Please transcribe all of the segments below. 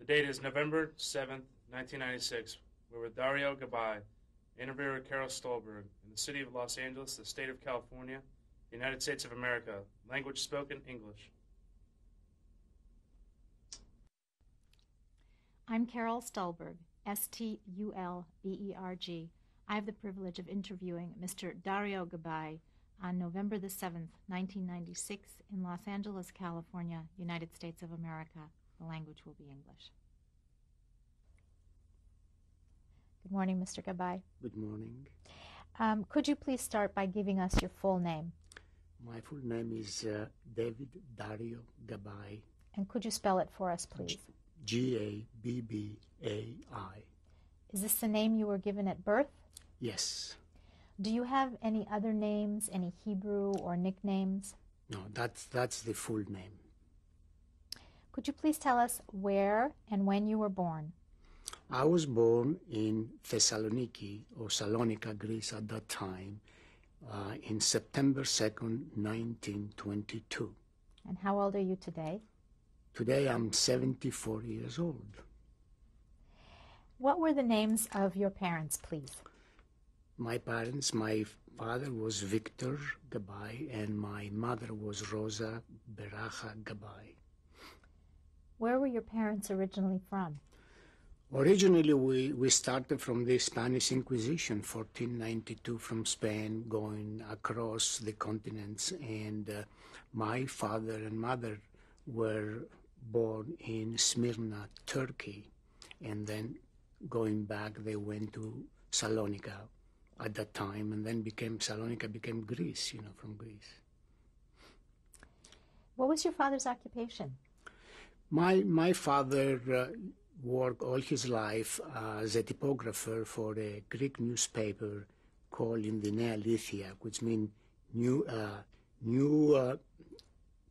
The date is November 7th, 1996. We were with Dario Gabbai, interviewer Carol Stolberg, in the city of Los Angeles, the state of California, the United States of America. Language spoken, English. I'm Carol Stolberg, S-T-U-L-B-E-R-G. I have the privilege of interviewing Mr. Dario Gabbai on November the 7th, 1996, in Los Angeles, California, United States of America. The language will be English. Good morning, Mr. Gabbai. Good morning. Could you please start by giving us your full name? My full name is David Dario Gabbai. And could you spell it for us, please? G-A-B-B-A-I. Is this the name you were given at birth? Yes. Do you have any other names, any Hebrew or nicknames? No, that's the full name. Could you please tell us where and when you were born? I was born in Thessaloniki, or Salonika, Greece at that time, in September 2nd, 1922. And how old are you today? Today I'm 74 years old. What were the names of your parents, please? My parents, my father was Victor Gabbai, and my mother was Rosa Beracha Gabbai. Where were your parents originally from? Originally, we started from the Spanish Inquisition, 1492, from Spain, going across the continents, and my father and mother were born in Smyrna, Turkey, and then going back, they went to Salonika at that time, and then Salonika became Greece, you know, from Greece. What was your father's occupation? My father worked all his life as a typographer for a Greek newspaper called the Neolithia, which means new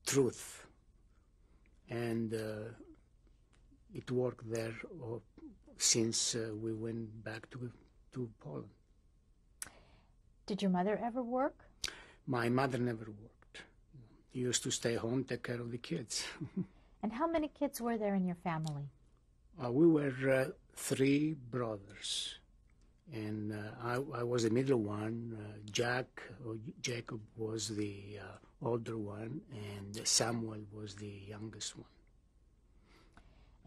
truth. And it worked there since we went back to Poland. Did your mother ever work? My mother never worked. She used to stay home, take care of the kids. And how many kids were there in your family? We were three brothers, and I was the middle one. Jacob was the older one, and Samuel was the youngest one.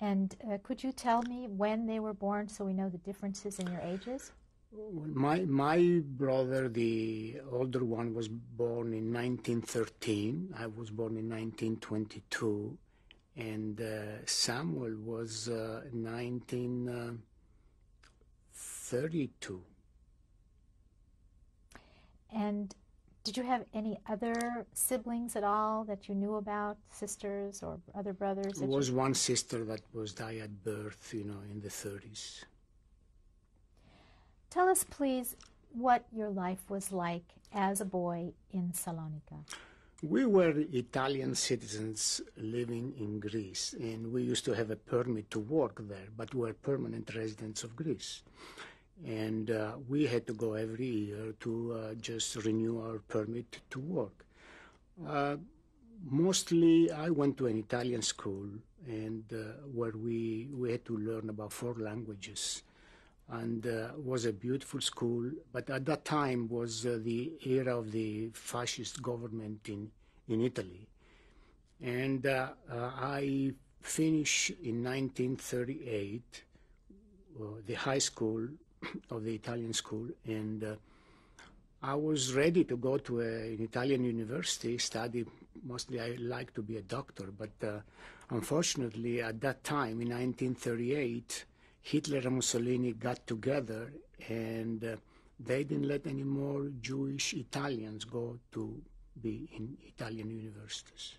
And could you tell me when they were born so we know the differences in your ages? My brother, the older one, was born in 1913. I was born in 1922. And Samuel was 1932. And did you have any other siblings at all that you knew about, sisters or other brothers? There was one sister that was died at birth, you know, in the 30s. Tell us, please, what your life was like as a boy in Salonika. We were Italian citizens living in Greece, and we used to have a permit to work there, but we were permanent residents of Greece. And we had to go every year to just renew our permit to work. Mostly I went to an Italian school, and where we had to learn about 4 languages. And was a beautiful school, but at that time was the era of the fascist government in Italy. And I finished in 1938 the high school of the Italian school, and I was ready to go to an Italian university, study. Mostly I like to be a doctor, but unfortunately at that time in 1938, Hitler and Mussolini got together, and they didn't let any more Jewish Italians go to be in Italian universities.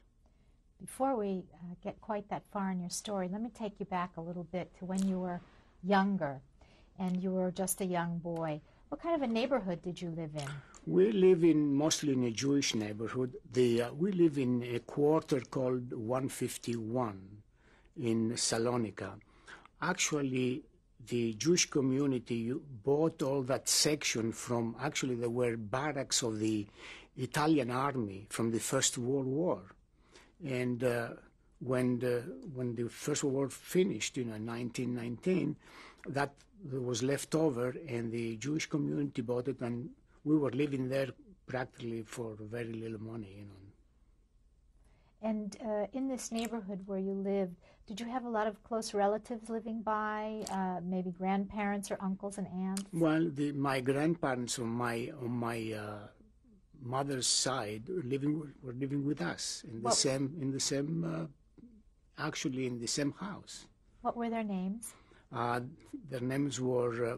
Before we get quite that far in your story, let me take you back a little bit to when you were younger, and you were just a young boy. What kind of a neighborhood did you live in? We live in mostly in a Jewish neighborhood. We live in a quarter called 151 in Salonika. Actually, the Jewish community bought all that section from, actually, there were barracks of the Italian army from the First World War. And when the First World War finished, you know, in 1919, that was left over, and the Jewish community bought it, and we were living there practically for very little money, you know. And in this neighborhood where you lived, did you have a lot of close relatives living by, maybe grandparents or uncles and aunts? Well, my grandparents on my mother's side were living with us in the same house. What were their names? Their names were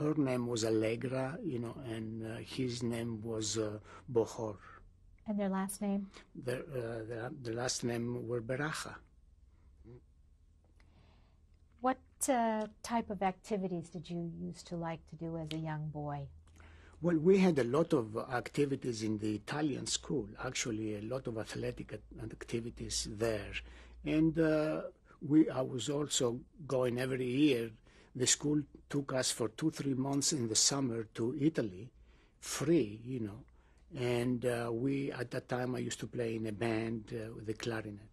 her name was Allegra, you know, and his name was Bohor. And their last name? The last name were Beracha. What type of activities did you used to like to do as a young boy? Well, we had a lot of activities in the Italian school, actually a lot of athletic activities there. And I was also going every year. The school took us for 2-3 months in the summer to Italy, free, you know. And at that time, I used to play in a band with the clarinet.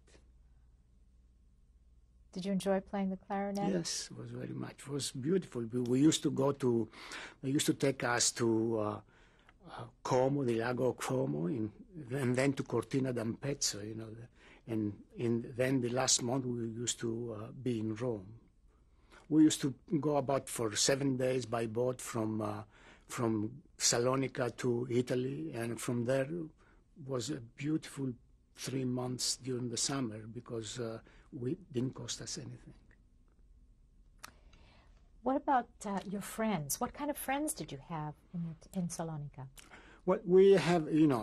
Did you enjoy playing the clarinet? Yes, it was very much. It was beautiful. We used to go to, they used to take us to Como, the Lago Como, and then to Cortina d'Ampezzo, you know. And then the last month we used to be in Rome. We used to go about for 7 days by boat from Thessalonica to Italy, and from there was a beautiful 3 months during the summer because it didn't cost us anything. What about your friends? What kind of friends did you have in Thessalonica? Well, we have, you know,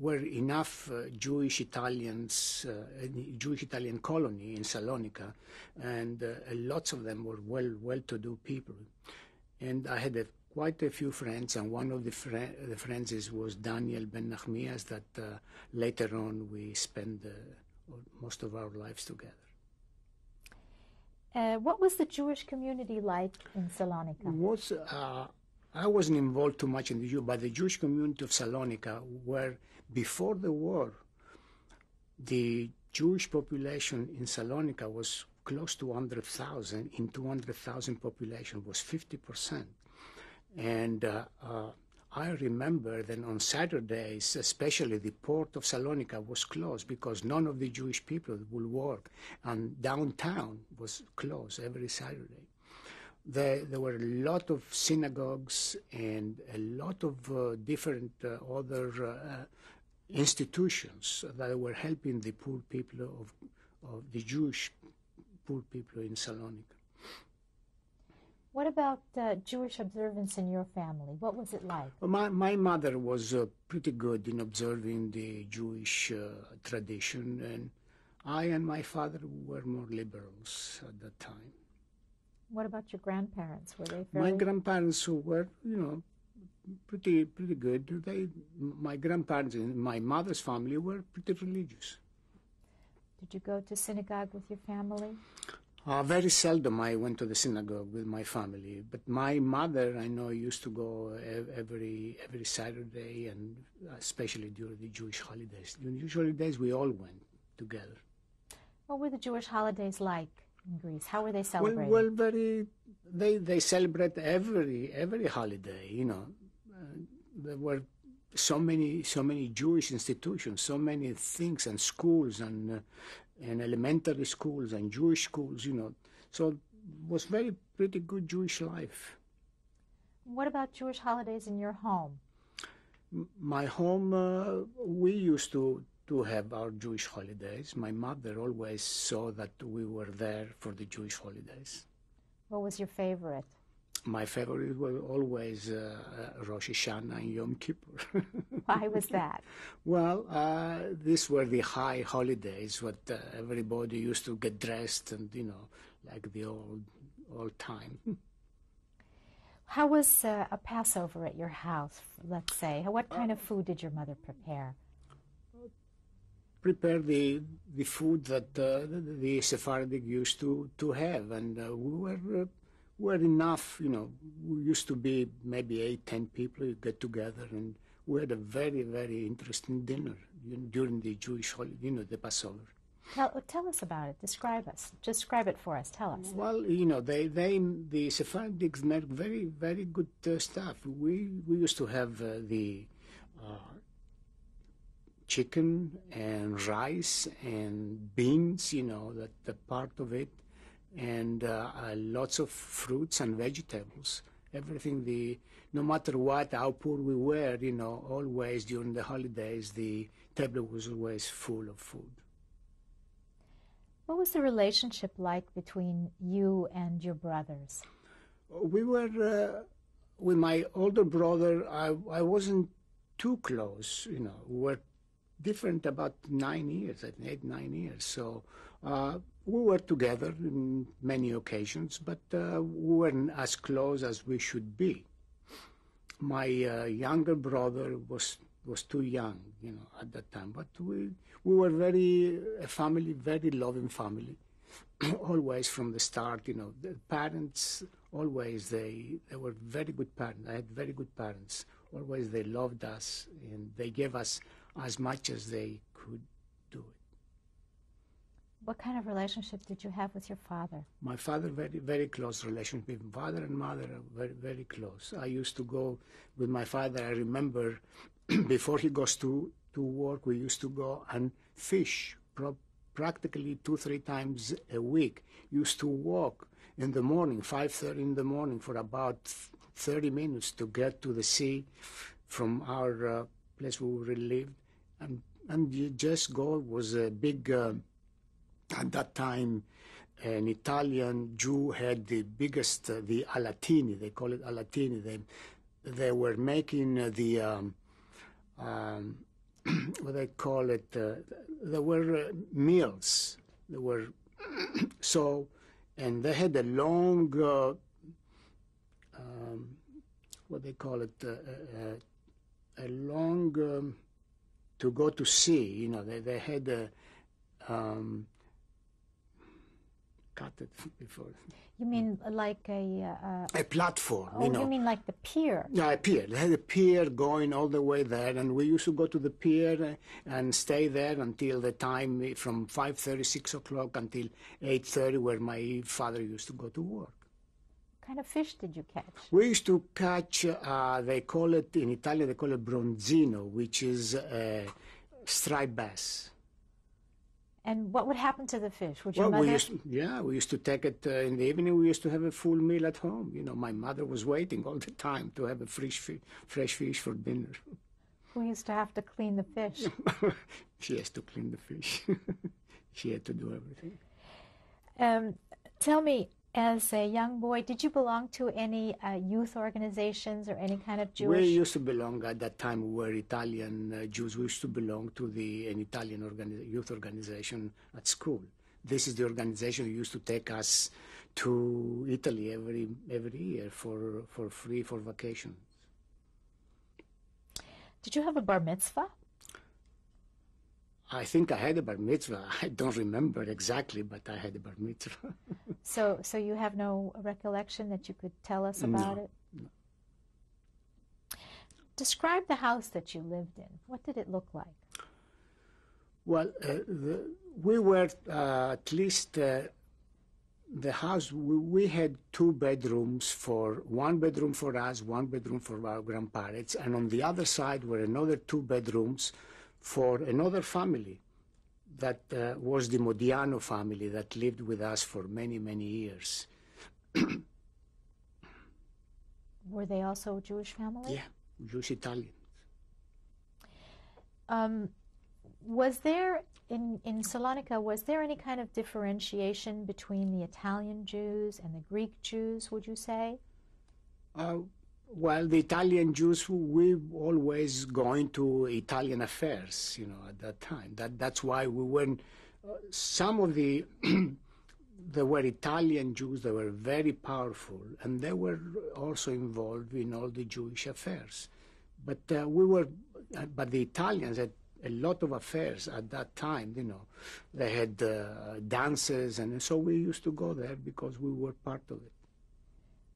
were enough Jewish Italian colony in Thessalonica, and lots of them were well-to-do people. And I had quite a few friends, and one of the friends was Daniel Ben Nachmias, that later on we spent most of our lives together. What was the Jewish community like in Thessalonica? I wasn't involved too much in the Jew, but the Jewish community of Thessalonica, where before the war, the Jewish population in Thessalonica was close to 100,000. In 200,000 population was 50%. And I remember that on Saturdays, especially the port of Thessalonica was closed because none of the Jewish people would work. And downtown was closed every Saturday. There were a lot of synagogues and a lot of different other institutions that were helping the poor people of the Jewish poor people in Thessalonica. What about Jewish observance in your family? What was it like? My mother was pretty good in observing the Jewish tradition, and I and my father were more liberals at that time. What about your grandparents? Were they fairly... My grandparents were, you know, pretty good. My grandparents and my mother's family were pretty religious. Did you go to synagogue with your family? Very seldom I went to the synagogue with my family. But my mother, I know, used to go every Saturday, and especially during the Jewish holidays. During the Jewish holidays, we all went together. What were the Jewish holidays like? In Greece, how were they celebrated? Well, they celebrate every holiday. You know, there were so many Jewish institutions, so many things, and schools, and elementary schools, and Jewish schools. You know, so it was pretty good Jewish life. What about Jewish holidays in your home? My home, we used to have our Jewish holidays. My mother always saw that we were there for the Jewish holidays. What was your favorite? My favorite was always Rosh Hashanah and Yom Kippur. Why was that? Well, these were the high holidays when everybody used to get dressed and, you know, like the old time. How was a Passover at your house, let's say? What kind of food did your mother prepare? Prepare the food that the Sephardic used to have, and we were enough, you know. We used to be maybe 8-10 people. You get together and We had a very, very interesting dinner during the Jewish holiday, the Passover. Tell us about it. Describe us. Describe it for us. Tell us. Well, the Sephardics make very, very good stuff. We used to have chicken and rice and beans, the part of it, and lots of fruits and vegetables. Everything, no matter what, how poor we were, always during the holidays, the table was always full of food. What was the relationship like between you and your brothers? We were, with my older brother, I wasn't too close, We were different about 9 years, 8, 9 years. So we were together on many occasions, but we weren't as close as we should be. My younger brother was too young, at that time. But we were a very loving family, always from the start, The parents, always, they were very good parents. I had very good parents. Always they loved us, and they gave us as much as they could do it. What kind of relationship did you have with your father? My father, very, very close relationship. Father and mother are very, very close. I used to go with my father, I remember, before he goes to work, we used to go and fish practically 2-3 times a week. Used to walk in the morning, 5:30 in the morning, for about 30 minutes to get to the sea from our place where we lived. And you just go, was a big, at that time, an Italian Jew had the biggest, the alatini, they call it alatini. They were making the... what they call it, there were meals, there were, so, and they had a long, what they call it, a long, to go to sea, they had a, cut it before. You mean like a platform? Oh, you mean like the pier? Yeah, a pier. They had a pier going all the way there, and we used to go to the pier and stay there until the time from 5:30, 6 o'clock until 8:30, where my father used to go to work. What kind of fish did you catch? We used to catch. They call it in Italy. They call it bronzino, which is striped bass. And what would happen to the fish? Would your mother... we used to take it in the evening. We used to have a full meal at home. My mother was waiting all the time to have a fresh fish for dinner. We used to have to clean the fish. She has to clean the fish. She had to do everything. Tell me, as a young boy, did you belong to any youth organizations or any kind of Jewish... We used to belong, at that time we were Italian Jews, we used to belong to an Italian youth organization at school. This is the organization who used to take us to Italy every year for free, for vacations. Did you have a bar mitzvah? I think I had a bar mitzvah. I don't remember exactly, but I had a bar mitzvah. So you have no recollection that you could tell us about it? No. Describe the house that you lived in. What did it look like? Well, we were at least the house. We had 2 bedrooms, one bedroom for us, one bedroom for our grandparents, and on the other side were another 2 bedrooms for another family that was the Modiano family that lived with us for many, many years. Were they also a Jewish family? Yeah, Jewish Italians. Was there, in Salonika, was there any kind of differentiation between the Italian Jews and the Greek Jews, would you say? Well, the Italian Jews, we always going to Italian affairs, at that time. That's why we weren't... some of the... there were Italian Jews, they were very powerful, and they were also involved in all the Jewish affairs. But but the Italians had a lot of affairs at that time, They had dances, and so we used to go there because we were part of it.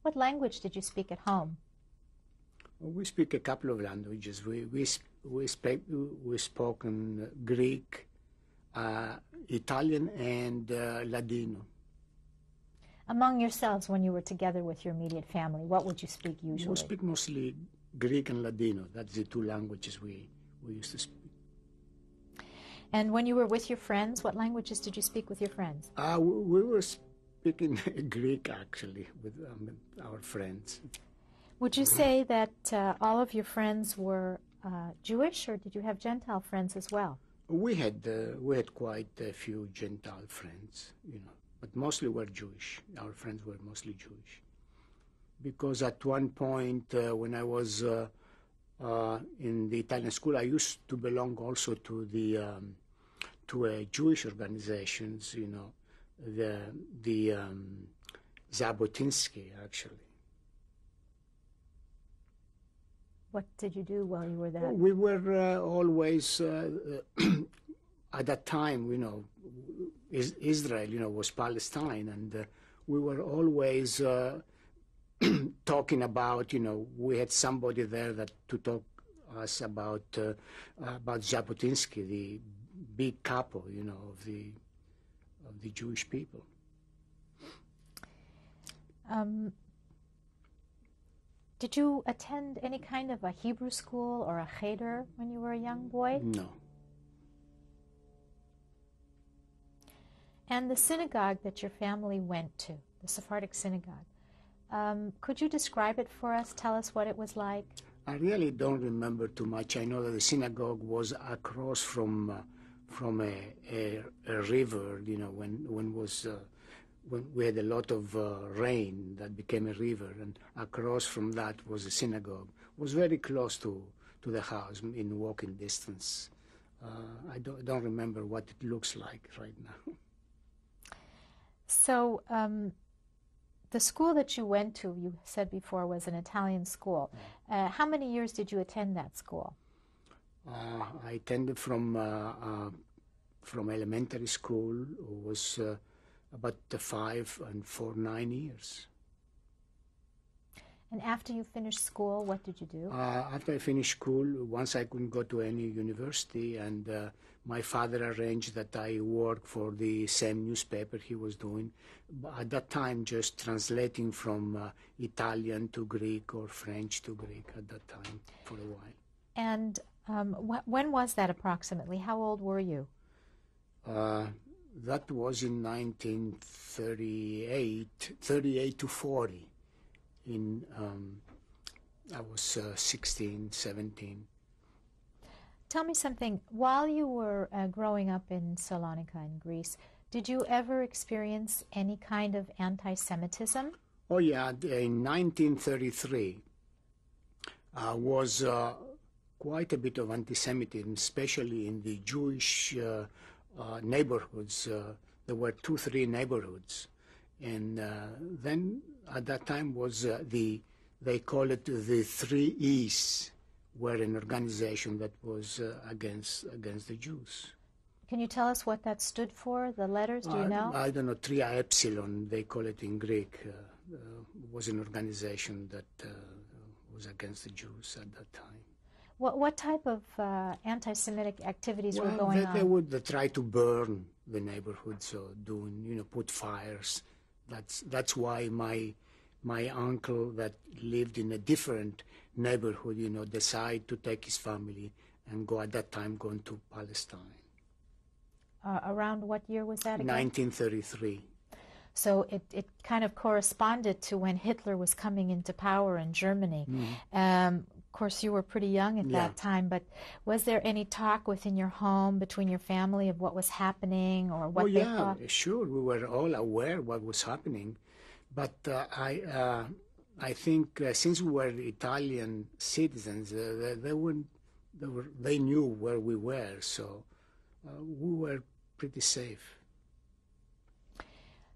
What language did you speak at home? We speak a couple of languages. We spoke in Greek, Italian, and Ladino. Among yourselves, when you were together with your immediate family, what would you speak usually? We speak mostly Greek and Ladino. That's the two languages we used to speak. And when you were with your friends, what languages did you speak with your friends? We were speaking Greek, actually, with our friends. Would you say that all of your friends were Jewish, or did you have Gentile friends as well? We had quite a few Gentile friends, you know, but mostly were Jewish. Our friends were mostly Jewish, because at one point when I was in the Italian school, I used to belong also to the Jewish organizations, you know, the Jabotinsky, actually. What did you do while you were there? We were always, at that time, you know, Israel, you know, was Palestine, and we were always talking about, you know, we had somebody there that to talk us about Jabotinsky, the big capo, you know, of the Jewish people. Did you attend any kind of a Hebrew school or a cheder when you were a young boy? No. And the synagogue that your family went to, the Sephardic synagogue, could you describe it for us? Tell us what it was like. I really don't remember too much. I know that the synagogue was across from a river. You know, when we had a lot of rain that became a river, and across from that was a synagogue. It was very close to the house, in walking distance. I don't remember what it looks like right now. So the school that you went to, you said before, was an Italian school. How many years did you attend that school? I attended from elementary school. It was about 5 and 4, 9 years. And after you finished school, what did you do? After I finished school, once I couldn't go to any university, and my father arranged that I work for the same newspaper he was doing. At that time, just translating from Italian to Greek or French to Greek at that time for a while. And when was that approximately? How old were you? That was in 1938, 38 to 40. In, I was 16, 17. Tell me something. While you were growing up in Thessalonica in Greece, did you ever experience any kind of anti-Semitism? Oh, yeah. In 1933, was quite a bit of anti-Semitism, especially in the Jewish neighborhoods. There were 2, 3 neighborhoods, and then at that time was they call it the 3 E's, were an organization that was against the Jews. Can you tell us what that stood for? The letters, do you know? I don't know. 3 Epsilon, they call it in Greek, was an organization that was against the Jews at that time. What type of anti-Semitic activities were going on? They would try to burn the neighborhood, so doing, you know, put fires. That's why my uncle that lived in a different neighborhood, you know, decided to take his family and go at that time going to Palestine. Around what year was that again? 1933. So it kind of corresponded to when Hitler was coming into power in Germany. Mm-hmm. Of course, you were pretty young at that time, but was there any talk within your home between your family of what was happening or what they thought? Sure, we were all aware what was happening, but I think since we were Italian citizens, they knew where we were, so we were pretty safe.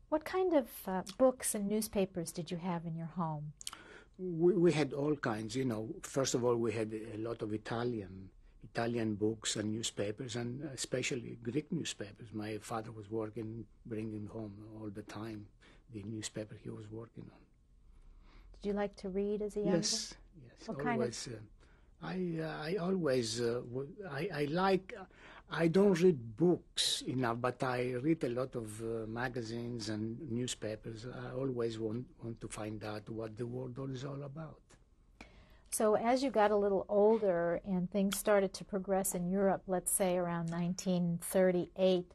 What kind of books and newspapers did you have in your home? We had all kinds, you know. First of all, we had a lot of Italian books and newspapers, and especially Greek newspapers. My father was bringing home all the time the newspaper he was working on. Did you like to read as a young yes, boy? Yes, what always. Kind of... I always, I like, I don't read books enough, but I read a lot of magazines and newspapers. I always want to find out what the world is all about. So as you got a little older and things started to progress in Europe, let's say around 1938,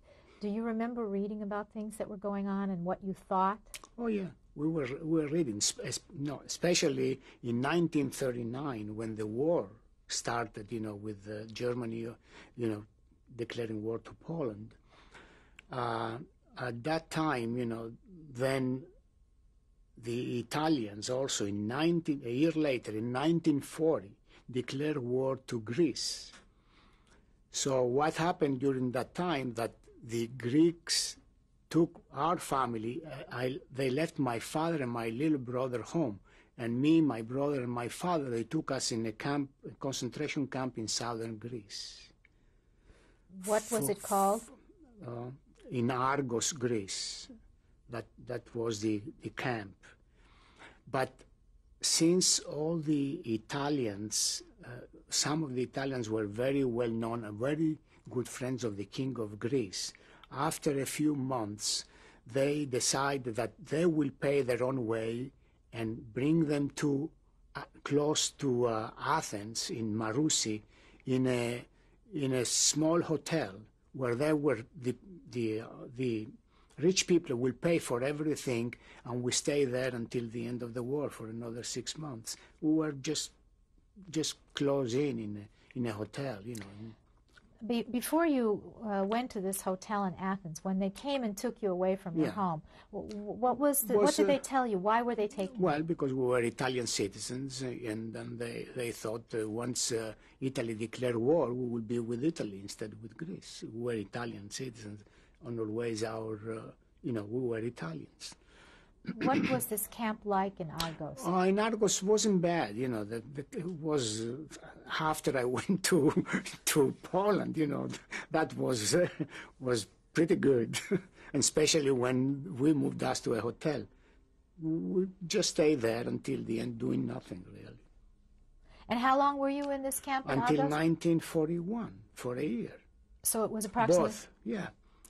do you remember reading about things that were going on and what you thought? Oh, yeah. We were reading, especially in 1939 when the war started, with Germany, declaring war to Poland. At that time, then the Italians also a year later, in 1940, declared war to Greece. So what happened during that time that the Greeks took our family, they left my father and my little brother home, and me, my brother, and my father, they took us in a concentration camp in southern Greece. What was it called? In Argos, Greece. That was the camp. But since all the Italians, some of the Italians were very well known and very good friends of the King of Greece, after a few months, they decide that they will pay their own way and bring them to close to Athens in Marusi, in a small hotel where they were the rich people will pay for everything, and we stay there until the end of the war for another 6 months. We were just close in a hotel, Before you went to this hotel in Athens, when they came and took you away from your home, what did they tell you? Why were they taking you? Well, because we were Italian citizens, and they thought once Italy declared war, we would be with Italy instead of with Greece. We were Italian citizens, and always we were Italians. What was this camp like in Argos? In Argos wasn't bad, It was after I went to Poland, That was pretty good, and especially when we moved us to a hotel. We just stayed there until the end, doing nothing really. And how long were you in this camp? Until 1941, for a year. So it was approximately. Both, yeah.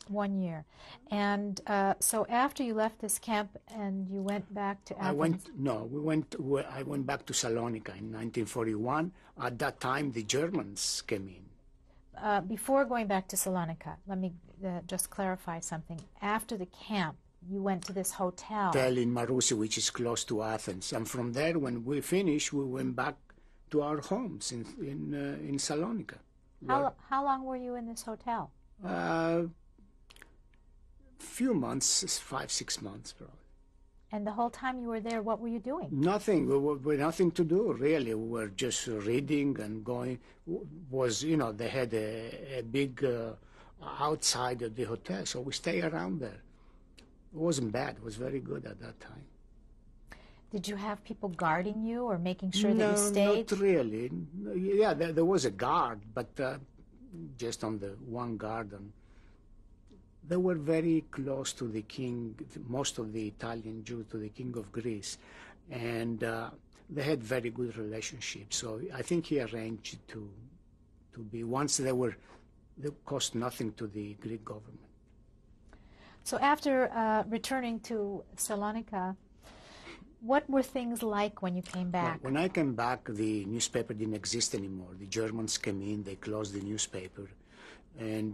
1 year. And so after you left this camp and you went back to Athens? I went back to Thessalonica in 1941. At that time, the Germans came in. Before going back to Thessalonica, let me just clarify something. After the camp, you went to this hotel. Hotel in Marousi, which is close to Athens. And from there, when we finished, we went back to our homes in Thessalonica. How long were you in this hotel? Few months, 5-6 months probably. And the whole time you were there, what were you doing? Nothing. We nothing to do really. We were just reading and going. They had a big outside of the hotel, so we stayed around there. It wasn't bad. It was very good at that time. Did you have people guarding you or making sure that you stayed? No, not really. Yeah, there was a guard, but just on the one guard. They were very close to the king, most of the Italian Jews, to the King of Greece. And they had very good relationships. So I think he arranged to be, once they cost nothing to the Greek government. So after returning to Thessalonica, what were things like when you came back? When I came back, the newspaper didn't exist anymore. The Germans came in, they closed the newspaper. And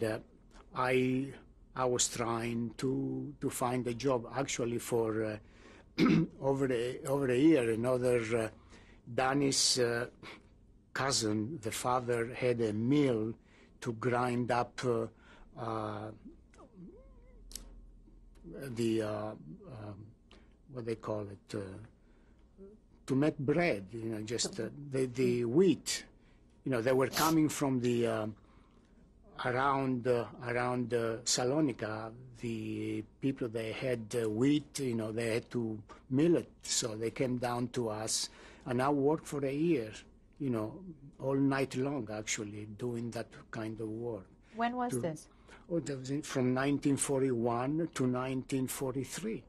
I was trying to find a job, actually, for over a year. Another Danish cousin, the father, had a mill to grind up what they call it, to make bread, just the wheat. They were coming from the... around Salonika, the people, they had wheat, they had to mill it, so they came down to us, and I worked for a year, all night long, actually, doing that kind of work. When was this? Oh, that was from 1941 to 1943.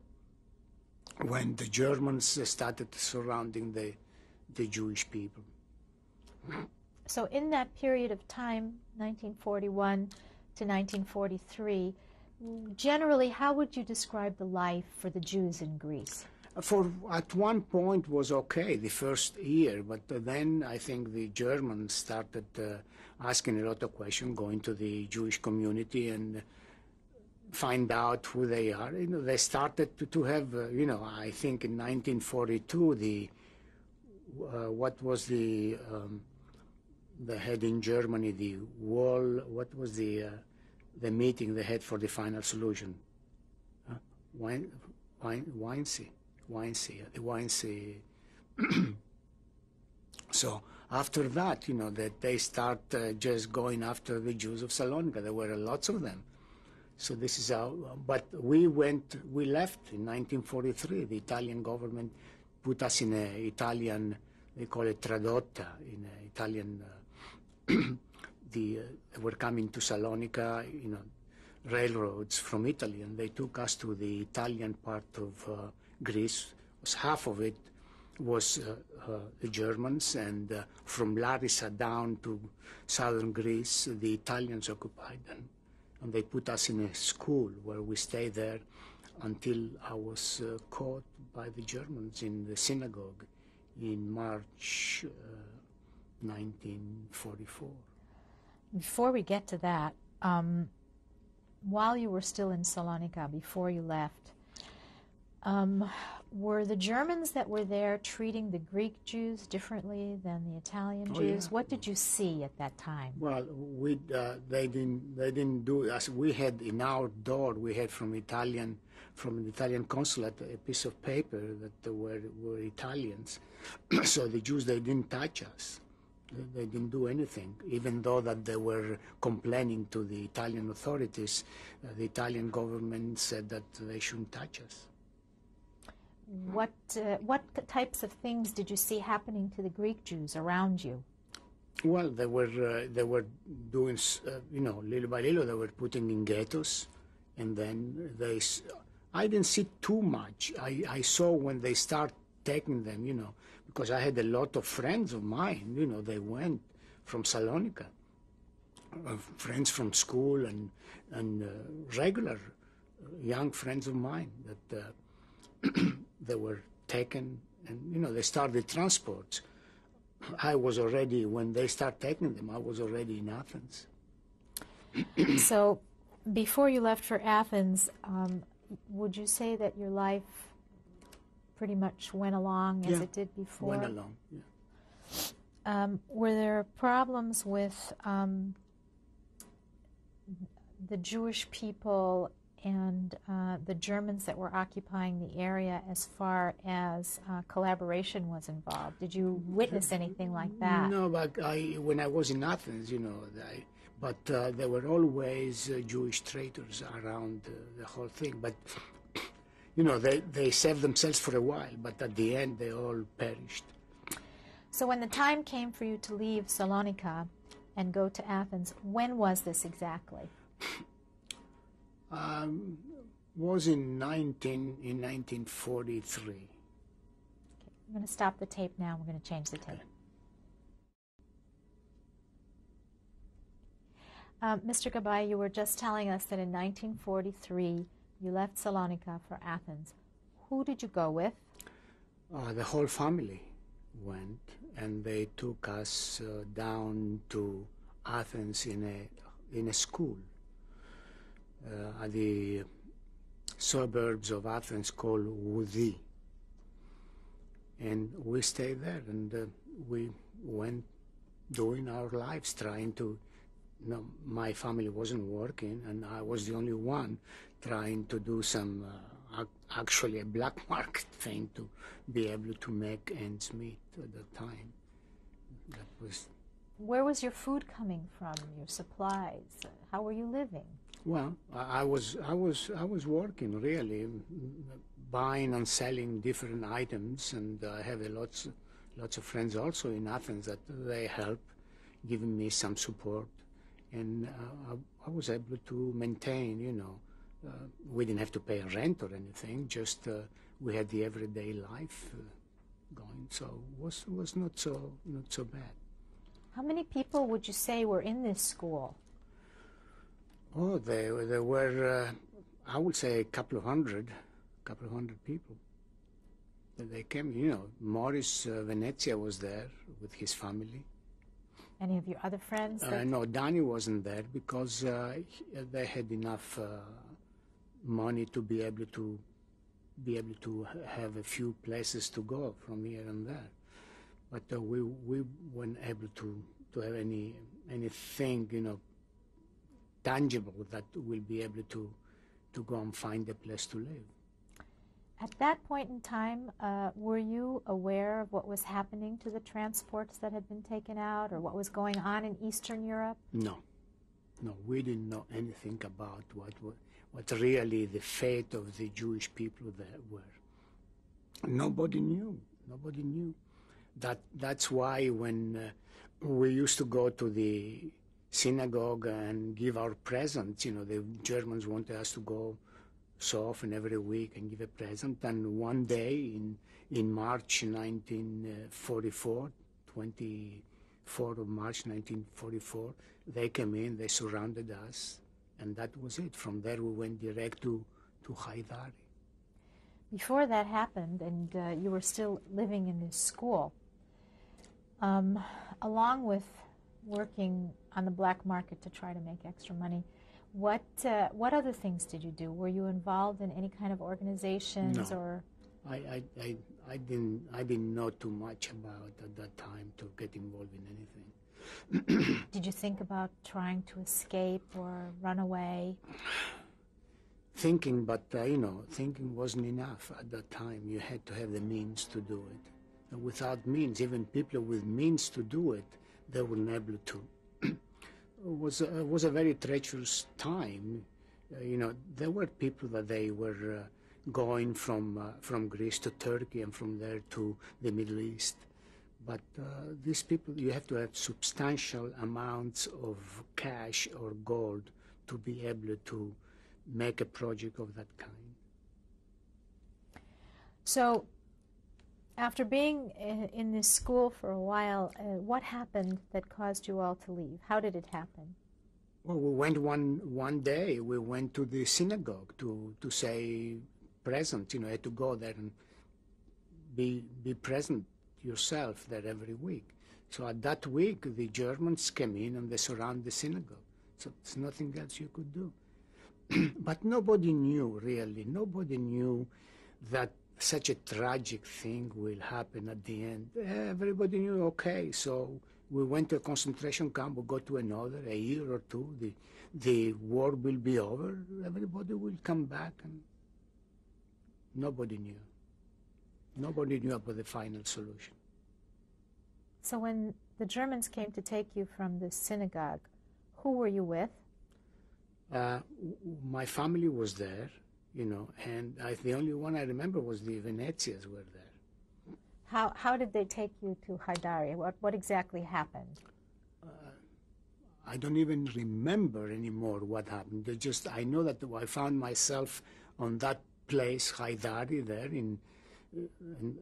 when the Germans started surrounding the Jewish people. So in that period of time, 1941 to 1943, generally, how would you describe the life for the Jews in Greece? For at one point was okay, the first year, but then I think the Germans started asking a lot of questions, going to the Jewish community and find out who they are. You know, they started to have, you know, I think in 1942, the what was the head in Germany, the wall, what was the meeting they had for the final solution? Weinstein. So after that, you know, that they start just going after the Jews of Salonika. There were lots of them. So this is how, but we left in 1943. The Italian government put us in an Italian, they call it Tradotta, in Italian, they were coming to Salonika, you know, railroads from Italy, and they took us to the Italian part of Greece. Half of it was the Germans, and from Larissa down to southern Greece, the Italians occupied them. And they put us in a school where we stayed there until I was caught by the Germans in the synagogue in March 1944. Before we get to that, while you were still in Salonika, before you left, were the Germans that were there treating the Greek Jews differently than the Italian Jews? Yeah. What did you see at that time? Well, we they didn't do as we had in our door. We had from the Italian consulate a piece of paper that were Italians. So the Jews, they didn't touch us. They didn't do anything, even though that they were complaining to the Italian authorities. The Italian government said that they shouldn't touch us. What types of things did you see happening to the Greek Jews around you? Well, they were doing, you know, little by little, they were putting in ghettos, and then they. I didn't see too much. I saw when they start taking them, you know, because I had a lot of friends of mine, you know, they went from Salonika, friends from school and regular young friends of mine that. They were taken, and you know, they started transports. I was already, when they started taking them, I was already in Athens. So, before you left for Athens, would you say that your life pretty much went along as it did before? Went along, yeah. Were there problems with the Jewish people and the Germans that were occupying the area as far as collaboration was involved? Did you witness anything like that? No, but when I was in Athens, you know, there were always Jewish traitors around the whole thing. But, you know, they saved themselves for a while, but at the end they all perished. So when the time came for you to leave Salonika and go to Athens, when was this exactly? Was in 1943. Okay. I'm going to stop the tape now. We're going to change the tape. Okay. Mr. Gabbai, you were just telling us that in 1943 you left Salonika for Athens. Who did you go with? The whole family went, and they took us down to Athens in a school. At the suburbs of Athens called Woudi. And we stayed there, and we went doing our lives, trying to, you know, my family wasn't working, and I was the only one trying to do some, actually a black market thing to be able to make ends meet at that time. That was. Where was your food coming from, your supplies? How were you living? Well, I was working, really, buying and selling different items, and I have lots of friends also in Athens that they help, giving me some support, and I was able to maintain. You know, we didn't have to pay rent or anything. Just we had the everyday life going, so it was not so bad. How many people would you say were in this school? Oh, there were, I would say, a couple of hundred people. They came, you know, Maurice Venezia was there with his family. Any of your other friends? No, Danny wasn't there because they had enough money to be able to have a few places to go from here and there. But we weren't able to have anything, you know, tangible that we'll be able to go and find a place to live. At that point in time, were you aware of what was happening to the transports that had been taken out or what was going on in Eastern Europe? No. No, we didn't know anything about what really the fate of the Jewish people there were. Nobody knew. Nobody knew. That's why when we used to go to the synagogue and give our presents, you know, the Germans wanted us to go so often every week and give a present. And one day in March 1944, 24th of March 1944, they came in, they surrounded us, and that was it. From there we went direct to Haidari. Before that happened, and you were still living in this school, along with working on the black market to try to make extra money, what other things did you do? Were you involved in any kind of organizations? No. Or? I didn't know too much about at that time to get involved in anything. Did you think about trying to escape or run away? Thinking, but you know, thinking wasn't enough at that time. You had to have the means to do it. And without means, even people with means to do it, they weren't able to. It was a very treacherous time. You know, there were people that they were going from Greece to Turkey and from there to the Middle East. But these people, you have to have substantial amounts of cash or gold to be able to make a project of that kind. So, after being in this school for a while, what happened that caused you all to leave? How did it happen? Well, we went one day. We went to the synagogue to say present. You know, you had to go there and be present yourself there every week. So at that week, the Germans came in and they surrounded the synagogue. So there's nothing else you could do. But nobody knew, really. Nobody knew that such a tragic thing will happen at the end. Everybody knew, okay, so we went to a concentration camp, we go to another, a year or two, the war will be over, everybody will come back, and nobody knew. Nobody knew about the final solution. So when the Germans came to take you from the synagogue, who were you with? My family was there, you know, and the only one I remember was the Venezias were there. How did they take you to Haidari? What exactly happened? I don't even remember anymore what happened. I know that I found myself on that place, Haidari, there, and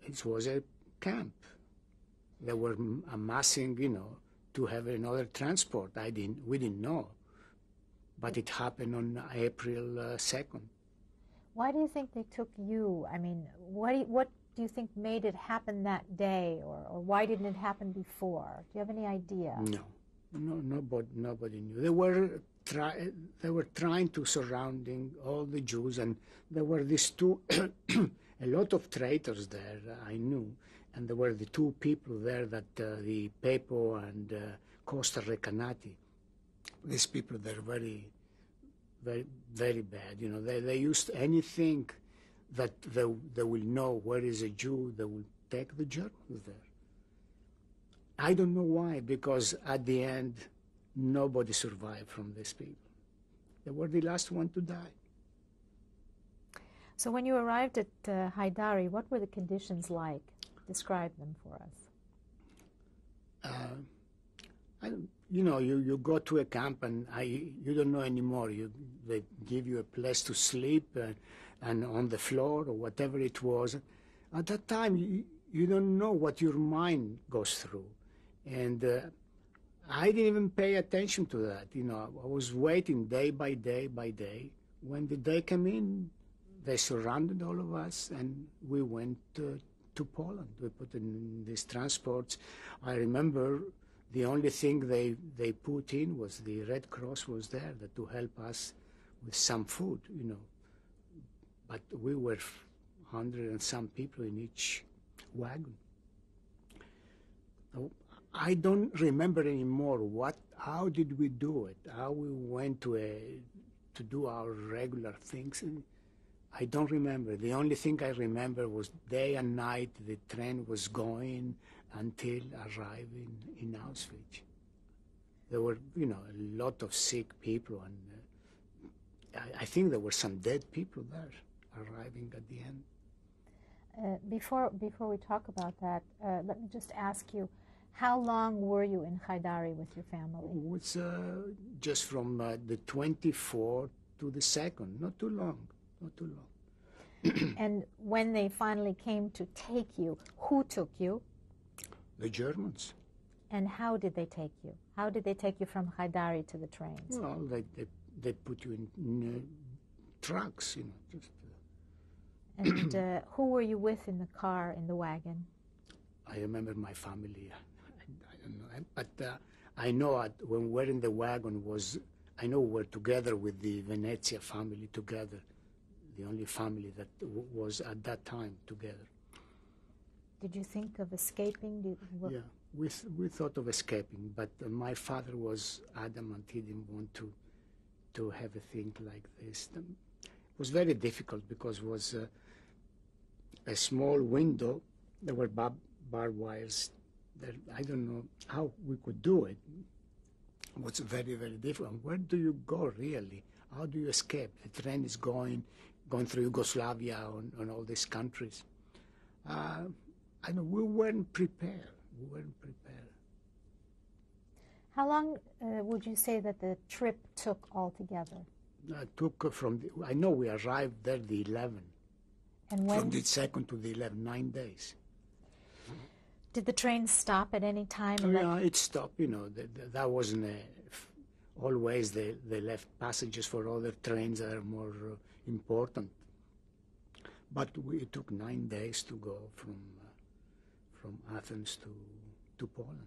it was a camp. They were amassing, you know, to have another transport. We didn't know. But it happened on April 2nd. Why do you think they took you? I mean, what do you think made it happen that day, or why didn't it happen before? Do you have any idea? No, nobody knew. They were trying to surrounding all the Jews, and there were these two, a lot of traitors there, I knew, and there were the two people there that the Pepo and Costa Recanati. These people, they're very, very, very bad. You know, they used anything that they will know where is a Jew, they will take the Germans there. I don't know why, because at the end, nobody survived from these people. They were the last one to die. So when you arrived at Haidari, what were the conditions like? Describe them for us. I don't, you know, you go to a camp and you don't know anymore. They give you a place to sleep and on the floor or whatever it was. At that time, you don't know what your mind goes through. And I didn't even pay attention to that. You know, I was waiting day by day by day. When the day came in, they surrounded all of us, and we went to Poland. We put in these transports. I remember the only thing they put in was the Red Cross was there to help us with some food, you know. But we were 100 and some people in each wagon. I don't remember anymore how did we do it, how we went to do our regular things. And I don't remember. The only thing I remember was day and night the train was going until arriving in Auschwitz. There were, you know, a lot of sick people, and I think there were some dead people there arriving at the end. Before we talk about that, let me just ask you, how long were you in Haidari with your family? It was just from the 24th to the 2nd, not too long. Not too long. And when they finally came to take you, who took you? The Germans. And how did they take you? How did they take you from Haidari to the trains? Well, they put you in trucks, you know. Just, And who were you with in the car, in the wagon? I remember my family. I don't know. But I know when we were in the wagon was, I know we were together with the Venezia family together. The only family that was at that time together. Did you think of escaping? Yeah, we thought of escaping, but my father was adamant. He didn't want to have a thing like this. It was very difficult because it was a small window. There were barbed wires. There, I don't know how we could do it. It was very, very difficult. Where do you go, really? How do you escape? The train is going through Yugoslavia and all these countries. And we weren't prepared. We weren't prepared. How long would you say that the trip took altogether? It took I know we arrived there the 11th. And when? From the 2nd to the 11th, 9 days. Did the train stop at any time? No, it stopped, you know. That wasn't always they left passages for other trains that are more important. But it took 9 days to go from Athens to Poland.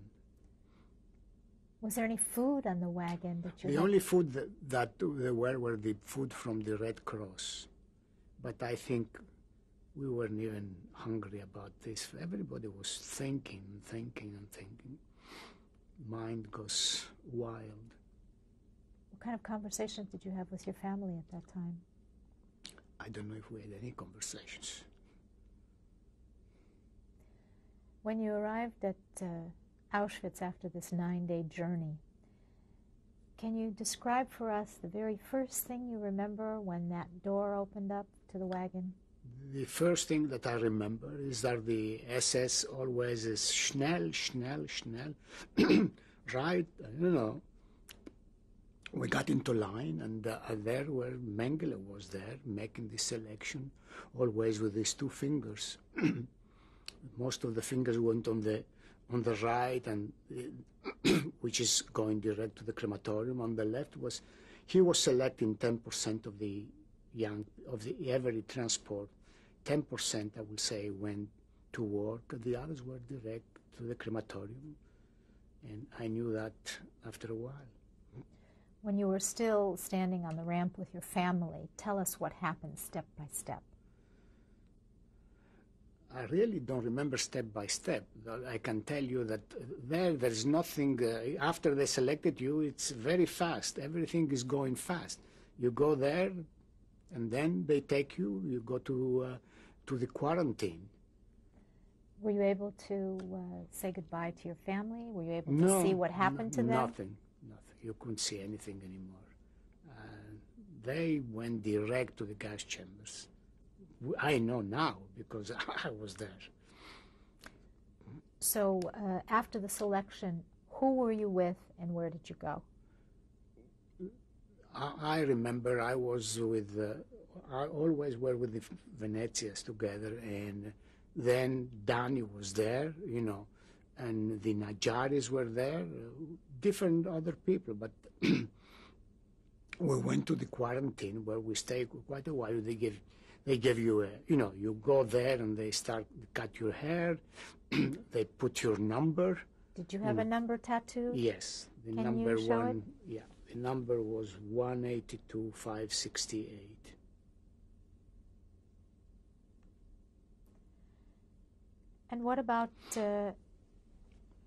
Was there any food on the wagon that you? The only food that there were the food from the Red Cross, but I think we weren't even hungry about this. Everybody was thinking. Mind goes wild. What kind of conversations did you have with your family at that time? I don't know if we had any conversations. When you arrived at Auschwitz after this 9-day journey, can you describe for us the very first thing you remember when that door opened up to the wagon? The first thing that I remember is that the SS always is schnell, schnell, schnell, right, you know. We got into line, and there where Mengele was there, making the selection, always with these two fingers. Most of the fingers went on the right, and which is going direct to the crematorium. On the left was, he was selecting 10% of the young, every transport. 10%, I would say, went to work. The others were direct to the crematorium, and I knew that after a while. When you were still standing on the ramp with your family, tell us what happened step by step. I really don't remember step by step. I can tell you that there's nothing. After they selected you, it's very fast. Everything is going fast. You go there, and then they take you. You go to the quarantine. Were you able to say goodbye to your family? Were you able to see what happened to them? Nothing. You couldn't see anything anymore. They went direct to the gas chambers. I know now because I was there. So after the selection, Who were you with and where did you go? I remember I was with, I always were with the Venezias together, and then Dani was there, you know, and the Najaris were there, different other people, but we went to the quarantine where we stayed quite a while. They give you a, you know, you go there and they start to cut your hair, they put your number. Did you have a number tattooed? Yes. The Can number you show one, it? Yeah. The number was 182568. And what about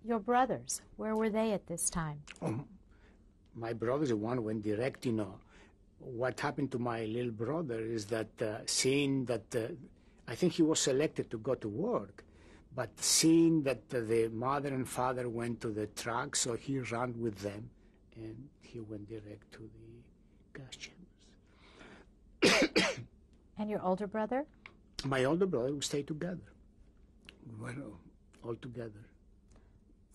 your brothers? Where were they at this time? Oh, my brothers, one went direct, you know. What happened to my little brother is that seeing that, I think he was selected to go to work, but seeing that the mother and father went to the truck, so he ran with them, and he went direct to the gas chambers. And your older brother? My older brother, we stayed together. We were all together.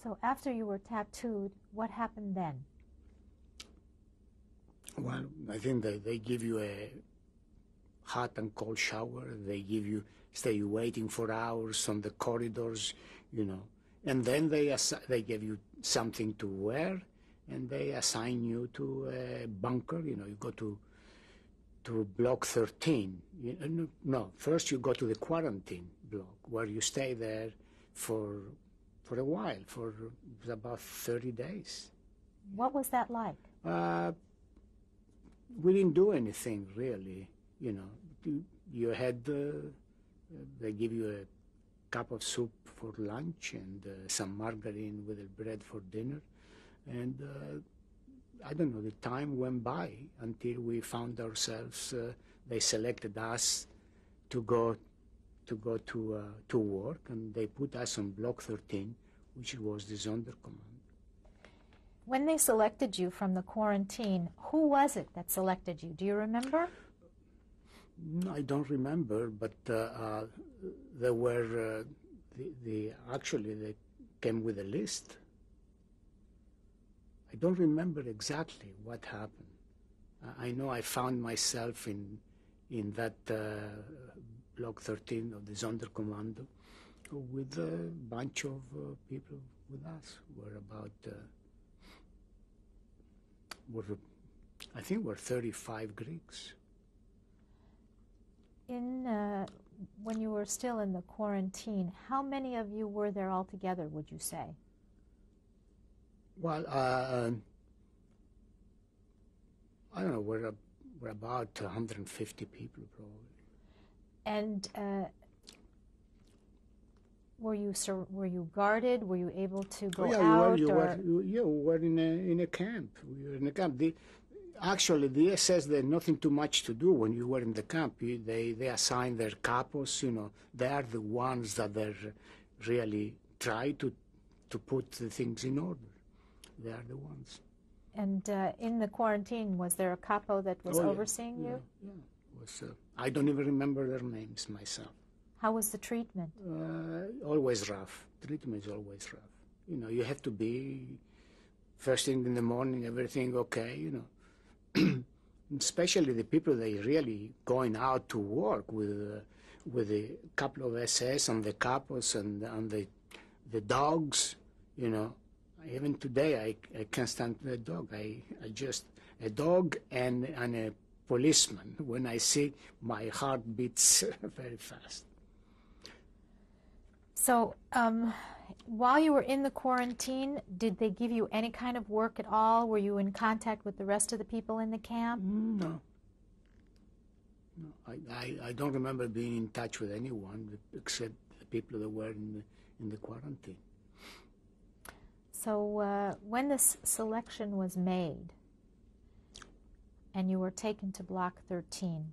So after you were tattooed, what happened then? Well, I think they give you a hot and cold shower. They give you, stay waiting for hours on the corridors, you know. And then they give you something to wear, and they assign you to a bunker. You know, you go to block 13. No, first you go to the quarantine block, where you stay there for a while, for about 30 days. What was that like? We didn't do anything, really, you know. You had, they give you a cup of soup for lunch and some margarine with bread for dinner. And I don't know, the time went by until we found ourselves, they selected us to go to work, and they put us on Block 13, which was the Sonderkommando. When they selected you from the quarantine, who was it that selected you? Do you remember? No, I don't remember, but there were, actually they came with a list. I don't remember exactly what happened. I know I found myself in that Block 13 of the Sonderkommando with a bunch of people with us. We're about... I think we're 35 Greeks. When you were still in the quarantine, how many of you were there altogether, would you say? Well, I don't know, we're about 150 people probably. And were you guarded? Were you able to go out? You were in a camp. We were in a camp. Actually, the SS, they had nothing too much to do when you were in the camp. They assigned their capos, you know. They are the ones that they really try to put the things in order. They are the ones. And in the quarantine, was there a capo that was overseeing you? Yeah, yeah. I don't even remember their names myself. How was the treatment? Always rough. Treatment is always rough. You know, you have to be first thing in the morning, everything okay, you know. Especially the people, they really going out to work with a couple of SS and the capos and the dogs, you know. Even today, I can't stand the dog. I just, a dog and a policeman. When I see, my heart beats very fast. So, while you were in the quarantine, did they give you any kind of work at all? Were you in contact with the rest of the people in the camp? No. No, I don't remember being in touch with anyone except the people that were in the quarantine. So, when this selection was made and you were taken to Block 13,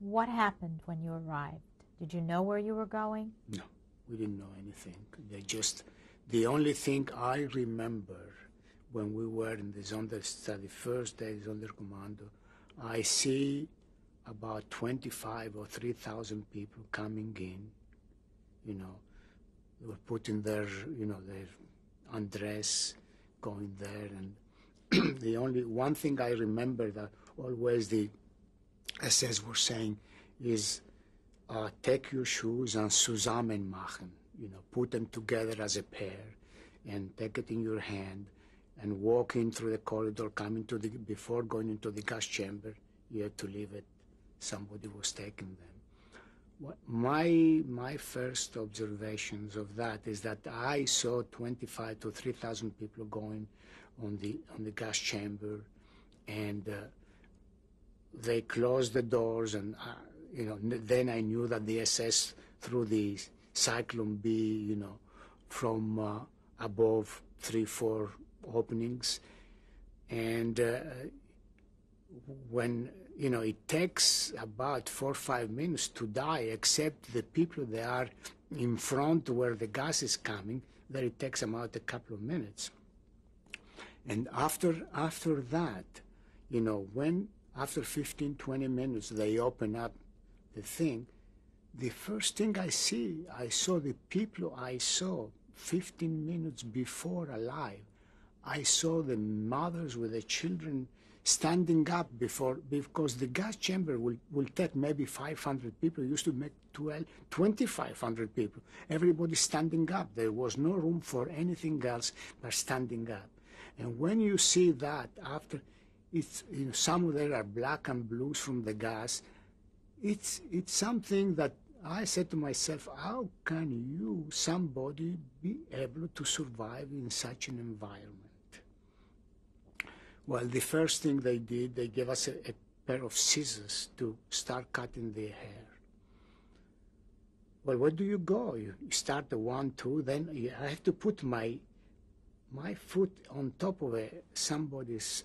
what happened when you arrived? Did you know where you were going? No. We didn't know anything. The only thing I remember when we were in the first day Sonderkommando, I see about 25 or 3,000 people coming in, you know. They were putting their undress, going there. And the only one thing I remember that always the SS were saying is, take your shoes and zusammen machen, you know, put them together as a pair, and take it in your hand, and walk in through the corridor, coming to the, before going into the gas chamber, you had to leave it. Somebody was taking them. My first observations of that is that I saw 25 to 3,000 people going on the gas chamber, and they closed the doors, and you know, then I knew that the SS threw the Cyclone B, you know, from above 3-4 openings, and when, you know, it takes about 4 or 5 minutes to die, except the people that are in front where the gas is coming, that it takes about a couple of minutes. And after that, you know, when after 15, 20 minutes they open up the thing, the first thing I saw the people I saw 15 minutes before alive. I saw the mothers with the children standing up before, because the gas chamber will take maybe 500 people. It used to make 2,500 people. Everybody standing up. There was no room for anything else but standing up. And when you see that after, it's, you know, some of them are black and blues from the gas. It's something that I said to myself, how can you, somebody, be able to survive in such an environment? Well, the first thing they did, they gave us a pair of scissors to start cutting their hair. Well, where do you go? You start the 1, 2, then I have to put my foot on top of somebody's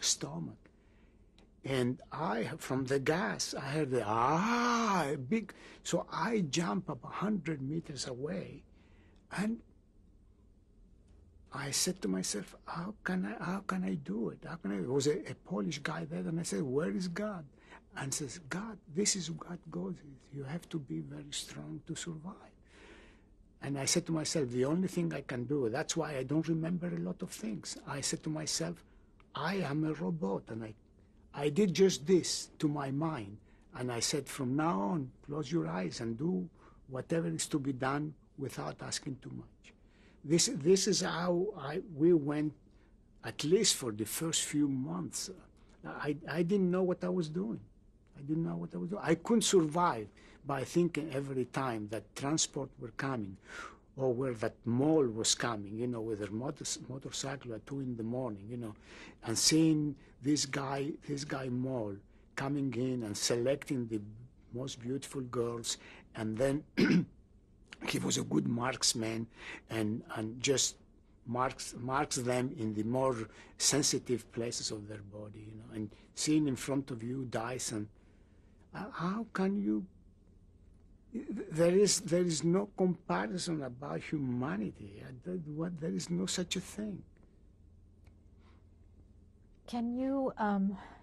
stomach. And from the gas, I heard the, big, so I jump up 100 meters away, and I said to myself, how can I do it? How can I? There was a Polish guy there, and I said, where is God? And says, God, this is what God is. You have to be very strong to survive. And I said to myself, the only thing I can do, that's why I don't remember a lot of things. I said to myself, I am a robot, and I did just this to my mind, and I said, from now on, close your eyes and do whatever is to be done without asking too much. This is how we went, at least for the first few months. I didn't know what I was doing. I couldn't survive by thinking every time that transport were coming, or where that Moll was coming, you know, with her motorcycle at 2 in the morning, you know, and seeing this guy Moll coming in and selecting the most beautiful girls, and then he was a good marksman and just marks them in the more sensitive places of their body, you know, and seeing in front of you dice, and how can you? There is no comparison about humanity. There is no such a thing. Can you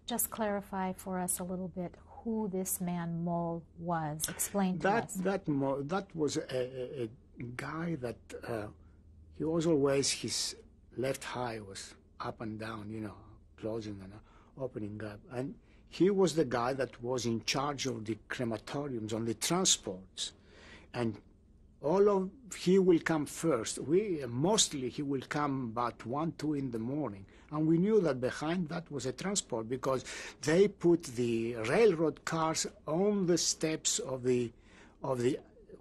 just clarify for us a little bit who this man Moll was? Explain to us. That was a guy that he was always, his left eye was up and down, you know, closing and opening up. And he was the guy that was in charge of the crematoriums, on the transports, and he will come first. Mostly he will come about 1, 2 in the morning, and we knew that behind that was a transport, because they put the railroad cars on the steps of the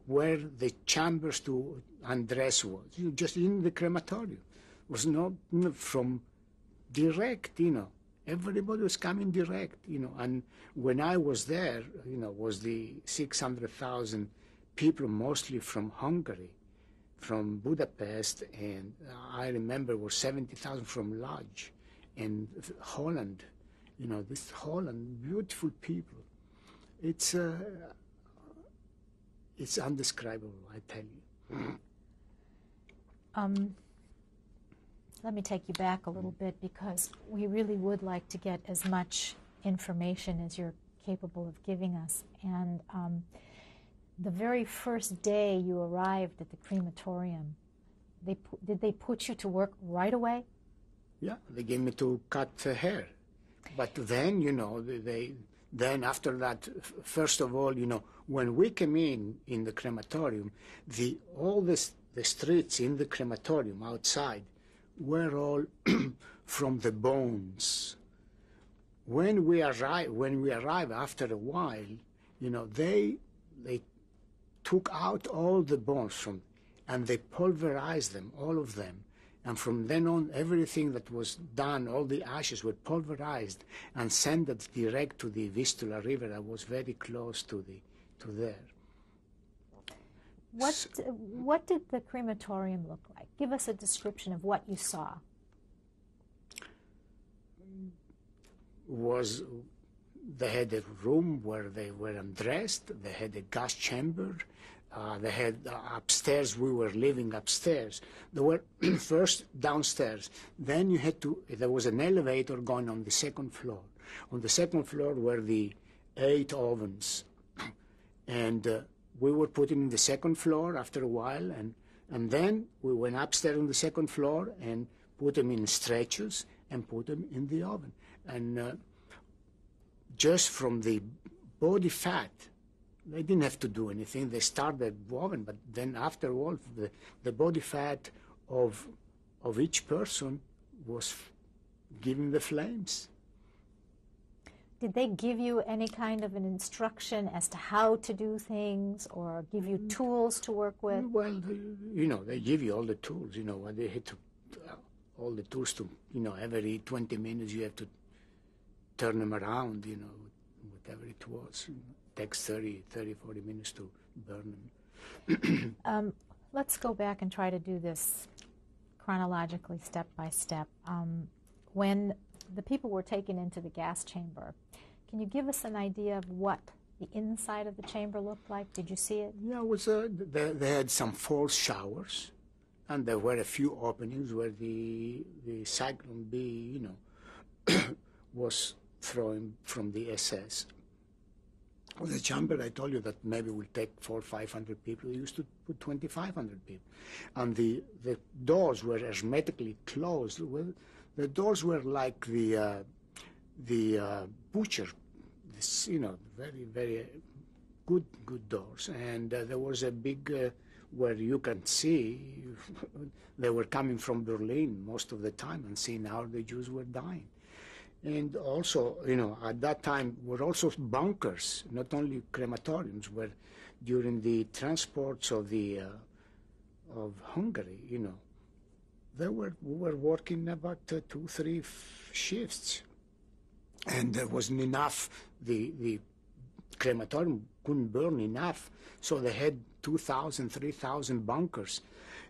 where the chambers to undress was. You just in the crematorium was not from direct, you know. Everybody was coming direct, you know, and when I was there, you know, was the 600,000 people, mostly from Hungary, from Budapest, and I remember was 70,000 from Lodz and Holland, you know, this Holland, beautiful people. It's indescribable, I tell you. Let me take you back a little bit, because we really would like to get as much information as you're capable of giving us. And the very first day you arrived at the crematorium, did they put you to work right away? Yeah, they gave me to cut hair. But then, you know, then after that, first of all, you know, when we came in the crematorium, all the streets in the crematorium outside were all from the bones. When we arrived after a while, you know, they took out all the bones from, and they pulverized them, all of them. And from then on, everything that was done, all the ashes were pulverized and sent direct to the Vistula River. I was very close to there. What did the crematorium look like? Give us a description of what you saw. They had a room where they were undressed. They had a gas chamber. They had upstairs. We were living upstairs. They were first downstairs. Then you had to. There was an elevator going on the second floor. On the second floor were the 8 ovens, and we were put in the second floor after a while, and then we went upstairs on the second floor and put them in stretchers and put them in the oven. And just from the body fat, they didn't have to do anything. They started the oven, but then after all, the body fat of each person was given the flames. Did they give you any kind of an instruction as to how to do things or give you tools to work with? Well, you know, they give you all the tools, you know, and they had to, all the tools to, you know, every 20 minutes you have to turn them around, you know, whatever it was. It takes 40 minutes to burn them. Let's go back and try to do this chronologically, step by step. When the people were taken into the gas chamber, can you give us an idea of what the inside of the chamber looked like? Did you see it? Yeah, it was they had some false showers, and there were a few openings where the Cyclone B, you know, was thrown from the SS. Well, the chamber, I told you that maybe will take 400 or 500 people. They used to put 2,500 people. And the doors were hermetically closed. Well, the doors were like the butcher, this, you know, very, very good doors. And there was a big, where you can see, they were coming from Berlin most of the time and seeing how the Jews were dying. And also, you know, at that time were also bunkers, not only crematoriums, where during the transports of the, of Hungary, you know, we were working about 2-3 shifts, and there wasn't enough. The crematorium couldn't burn enough, so they had 2,000, 3,000 bunkers,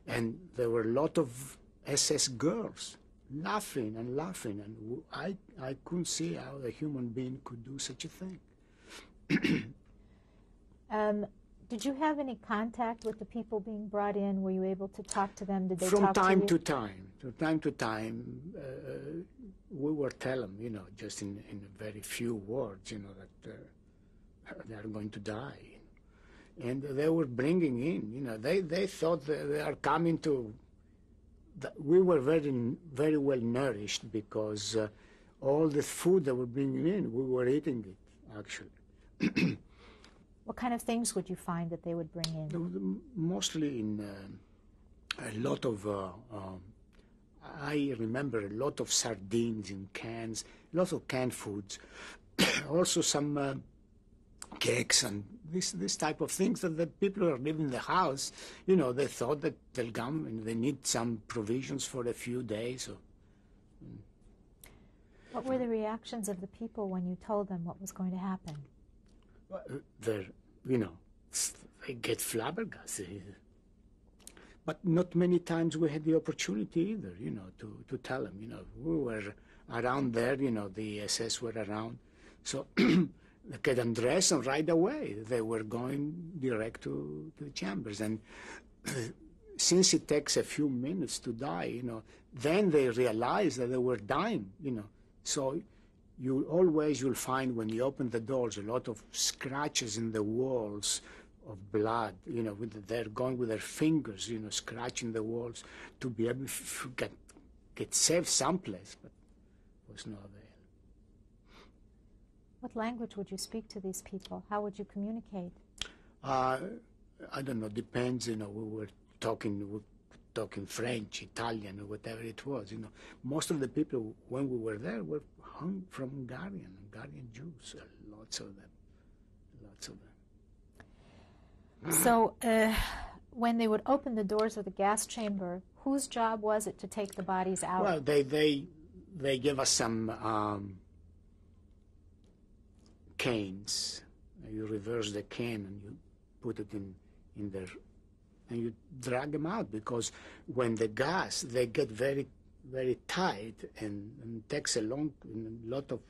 and there were a lot of SS girls laughing and laughing, and I couldn't see how a human being could do such a thing. Did you have any contact with the people being brought in? Were you able to talk to them? Did they talk to you? From time to time, we were telling them, you know, just in very few words, you know, that they are going to die. And they were bringing in, you know, they thought they are coming to... We were very, very well nourished because all the food they were bringing in, we were eating it, actually. What kind of things would you find that they would bring in? Mostly in a lot of, I remember a lot of sardines in cans, lots of canned foods, also some cakes and this type of things that the people who are living in the house, you know, they thought that they'll come and they need some provisions for a few days. Or... What were the reactions of the people when you told them what was going to happen? They're, you know, they get flabbergasted. But not many times we had the opportunity either, you know, to tell them, you know, we were around there, you know, the SS were around. So they could undress and right away they were going direct to the chambers. And since it takes a few minutes to die, you know, then they realized that they were dying, you know. So... You'll find when you open the doors a lot of scratches in the walls of blood, you know, they're going with their fingers, you know, scratching the walls to be able to could save someplace, but it was no avail. What language would you speak to these people? How would you communicate? I don't know, depends, you know, we were talking French, Italian, or whatever it was, you know. Most of the people, when we were there, were from Hungarian Jews, lots of them, So, when they would open the doors of the gas chamber, whose job was it to take the bodies out? Well, they gave us some canes. You reverse the cane and you put it in there, and you drag them out, because when the gas, they get very, very tight and takes a lot of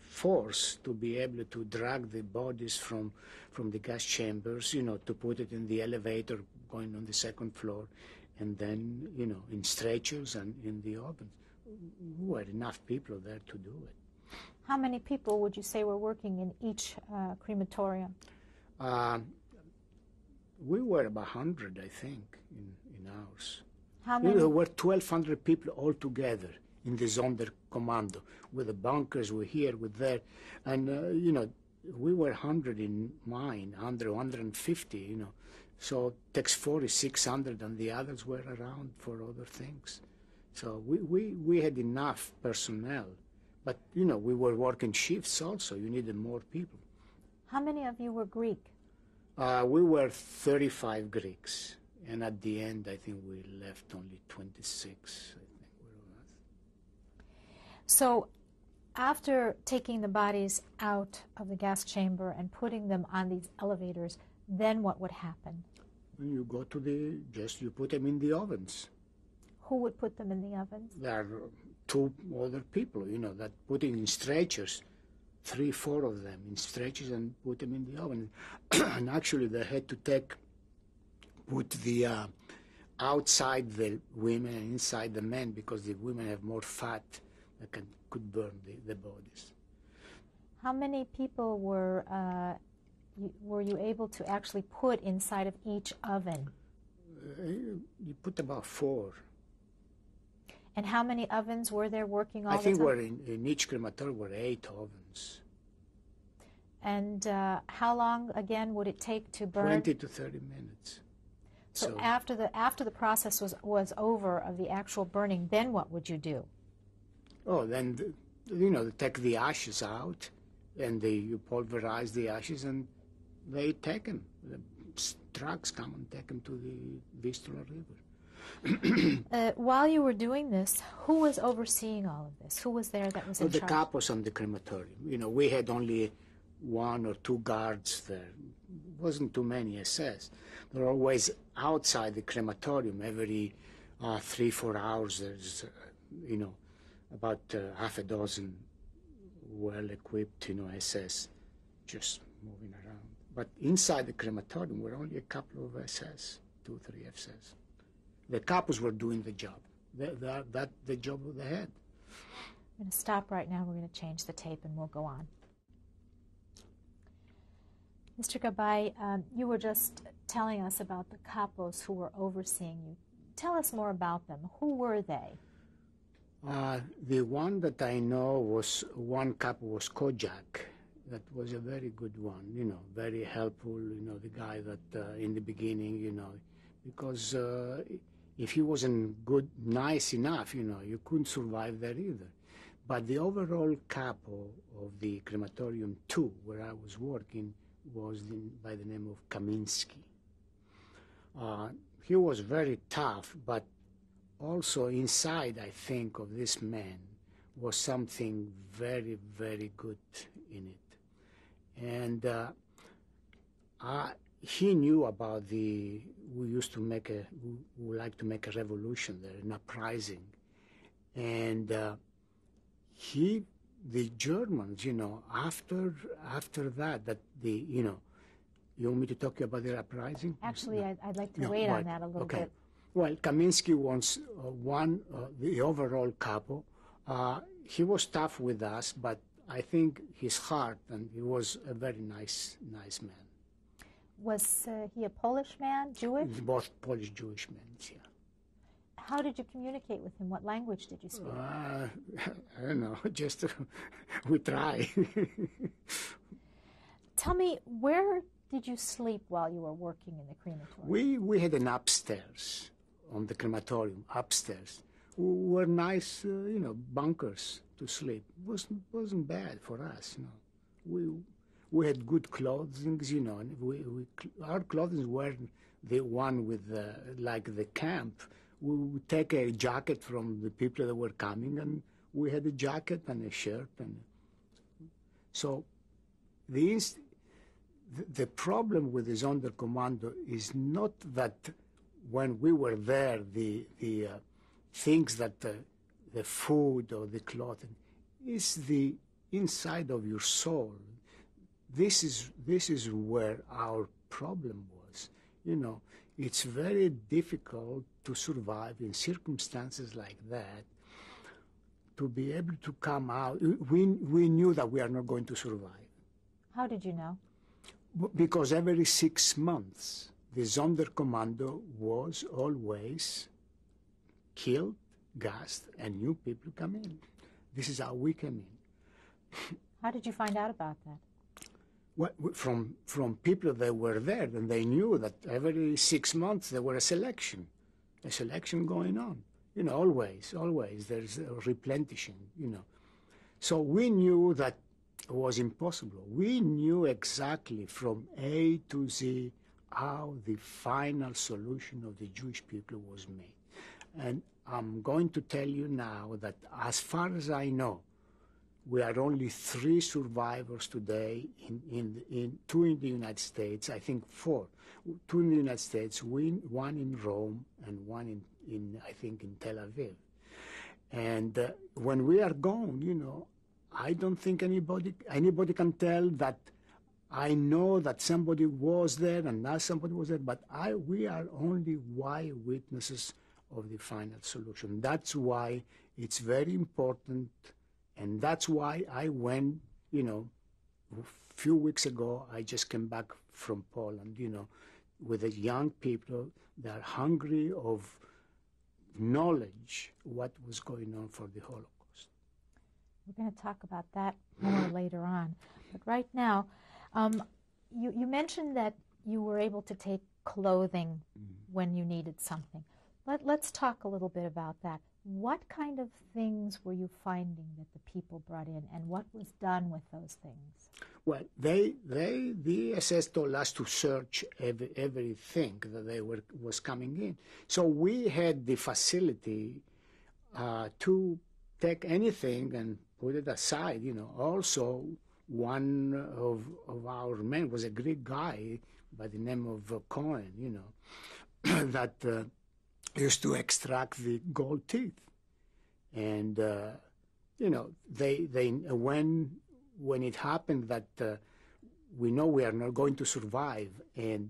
force to be able to drag the bodies from the gas chambers, you know, to put it in the elevator going on the second floor, and then, you know, in stretchers and in the oven. There were enough people there to do it. How many people would you say were working in each crematorium? We were about 100, I think, in ours. How many? There were 1,200 people all together in the Sonderkommando, with the bunkers were here, with there, and, you know, we were 100 in mine, 100, 150, you know, so takes 40, 600, and the others were around for other things. So we had enough personnel, but, you know, we were working shifts also, you needed more people. How many of you were Greek? We were 35 Greeks, and at the end, I think we left only 26. So, after taking the bodies out of the gas chamber and putting them on these elevators, then what would happen? You go to the, you put them in the ovens. Who would put them in the ovens? There are two other people, you know, that put in stretchers, three, four of them in stretchers and put them in the oven. And actually they had to put the, outside the women and inside the men, because the women have more fat. Could burn the bodies. How many people were you able to actually put inside of each oven? You put about 4. And how many ovens were there working all the time? I think we're in each crematorium were 8 ovens. And how long again would it take to burn? 20 to 30 minutes. So after the process was over of the actual burning, then what would you do? Oh, then, you know, they take the ashes out, and you pulverize the ashes, and they take them. The trucks come and take them to the Vistula River. While you were doing this, who was overseeing all of this? Who was there that was in charge? The capos on the crematorium. You know, we had only 1 or 2 guards there. Wasn't too many SS. They're always outside the crematorium. Every 3 or 4 hours, there's, you know, about half a dozen well-equipped, you know, SS just moving around. But inside the crematorium were only a couple of SS, 2 or 3 SS. The capos were doing the job. That's the job they had. I'm going to stop right now. We're going to change the tape and we'll go on. Mr. Gabbai, you were just telling us about the capos who were overseeing you. Tell us more about them. Who were they? The one that I know was, one capo was Kojak. That was a very good one, you know, very helpful, you know, the guy that in the beginning, you know, because if he wasn't good, nice enough, you know, you couldn't survive there either. But the overall capo of the crematorium 2, where I was working, was by the name of Kaminsky. He was very tough, but also inside, I think, of this man was something very, very good in it. And he knew about we like to make a revolution there, an uprising. And the Germans, you know, after that, you know, you want me to talk about the uprising? Actually, no. I'd like to wait on that a little bit. Well, Kaminsky was the overall capo. He was tough with us, but I think his heart, and he was a very nice man. Was he a Polish man, Jewish? Both Polish, Jewish men, yeah. How did you communicate with him? What language did you speak? I don't know. Just we try. Tell me, where did you sleep while you were working in the crematorium? We had an upstairs on the crematorium, upstairs. Were nice, you know, bunkers to sleep. Wasn't bad for us, you know. We had good clothing, you know. And our clothing weren't the one with the, like the camp. We would take a jacket from the people that were coming, and we had a jacket and a shirt, and so the problem with the Sonderkommando is not that when we were there, the things that the food or the clothing is the inside of your soul. This is where our problem was, you know. It's very difficult to survive in circumstances like that, to be able to come out. We knew that we are not going to survive. How did you know? Because every 6 months, the Sonderkommando was always killed, gassed, and new people come in. This is how we came in. How did you find out about that? Well, from people that were there, and they knew that every 6 months there were a selection going on. You know, always there's a replenishing, you know. So we knew that it was impossible. We knew exactly from A to Z how the final solution of the Jewish people was made. And I'm going to tell you now that as far as I know, we are only 3 survivors today, in 2 in the United States, I think 4. 2 in the United States, one in Rome, and one in I think, in Tel Aviv. And when we are gone, you know, I don't think anybody can tell that I know that somebody was there and now somebody was there, but we are only eyewitnesses of the final solution. That's why it's very important. And that's why I went, you know, a few weeks ago, I just came back from Poland, you know, with the young people that are hungry of knowledge what was going on for the Holocaust. We're going to talk about that more later on. But right now, you mentioned that you were able to take clothing when you needed something. Let's talk a little bit about that. What kind of things were you finding that the people brought in, and what was done with those things? Well, the SS told us to search everything that was coming in. So we had the facility to take anything and put it aside. You know, also one of our men was a Greek guy by the name of Cohen. You know, that. Used to extract the gold teeth, and you know, they when it happened that we know we are not going to survive, and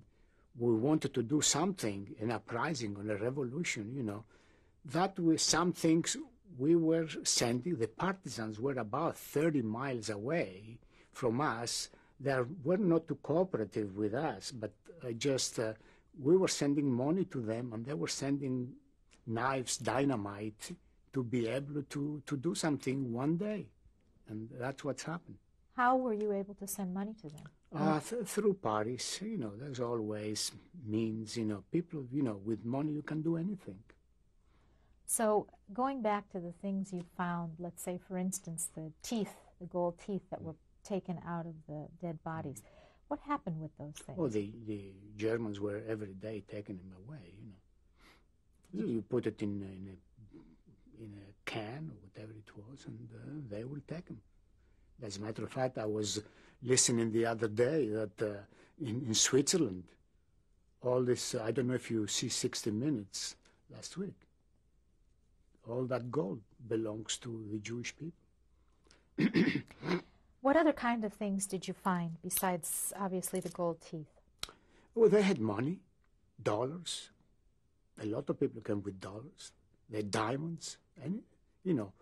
we wanted to do something, an uprising or a revolution, you know, that was some things we were sending. The partisans were about 30 miles away from us. They were not too cooperative with us, but just. We were sending money to them, and they were sending knives, dynamite, to be able to do something one day. And that's what's happened. How were you able to send money to them? Through parties. You know, there's always means, you know, people, you know, with money you can do anything. So going back to the things you found, let's say, for instance, the teeth, the gold teeth that were taken out of the dead bodies. What happened with those things? Oh, the Germans were every day taking them away, you know. You put it in a can or whatever it was, and they will take them. As a matter of fact, I was listening the other day that in Switzerland, all this, I don't know if you see 60 Minutes last week, all that gold belongs to the Jewish people. What other kind of things did you find besides, obviously, the gold teeth? Well, they had money, dollars. A lot of people came with dollars. They had diamonds. And, you know,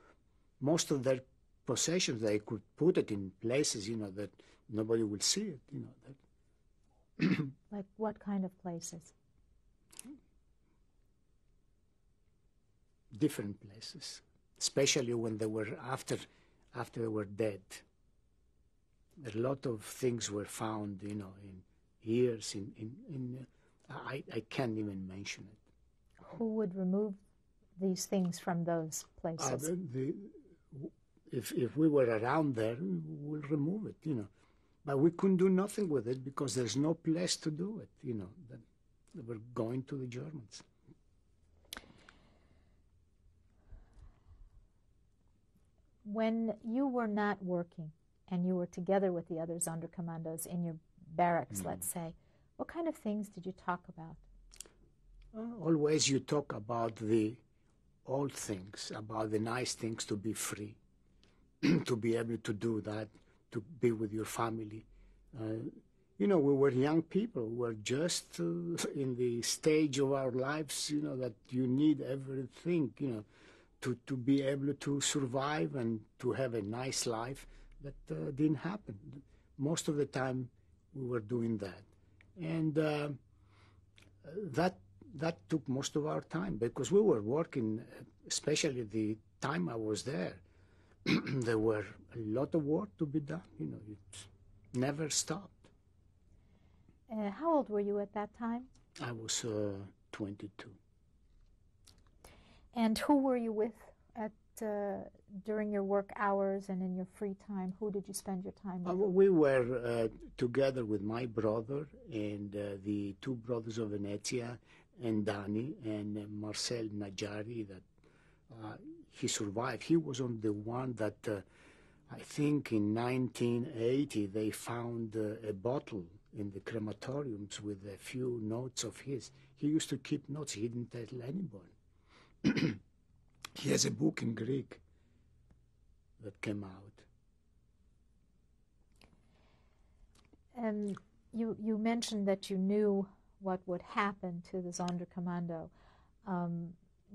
most of their possessions, they could put it in places, you know, that nobody will see it, you know. That like what kind of places? different places, especially when they were after they were dead. A lot of things were found, you know, in years. I can't even mention it. Who would remove these things from those places? If we were around there, we'll remove it, you know. But we couldn't do nothing with it because there's no place to do it, you know. They were going to the Germans. When you were not working and you were together with the other Sonderkommandos in your barracks, let's say, what kind of things did you talk about? Always you talk about the old things, about the nice things, to be free, to be able to do that, to be with your family. You know, we were young people. We were just in the stage of our lives, you know, that you need everything, you know, to be able to survive and to have a nice life. That didn't happen. Most of the time we were doing that. And that took most of our time because we were working, especially the time I was there. There were a lot of work to be done, you know, it never stopped. How old were you at that time? I was 22. And who were you with at during your work hours and in your free time? Who did you spend your time with? We were together with my brother and the two brothers of Venezia and Dani and Marcel Najari. That he survived. He was on the one that I think in 1980 they found a bottle in the crematoriums with a few notes of his. He used to keep notes. He didn't tell anybody. He has a book in Greek that came out. You mentioned that you knew what would happen to the Sonderkommando.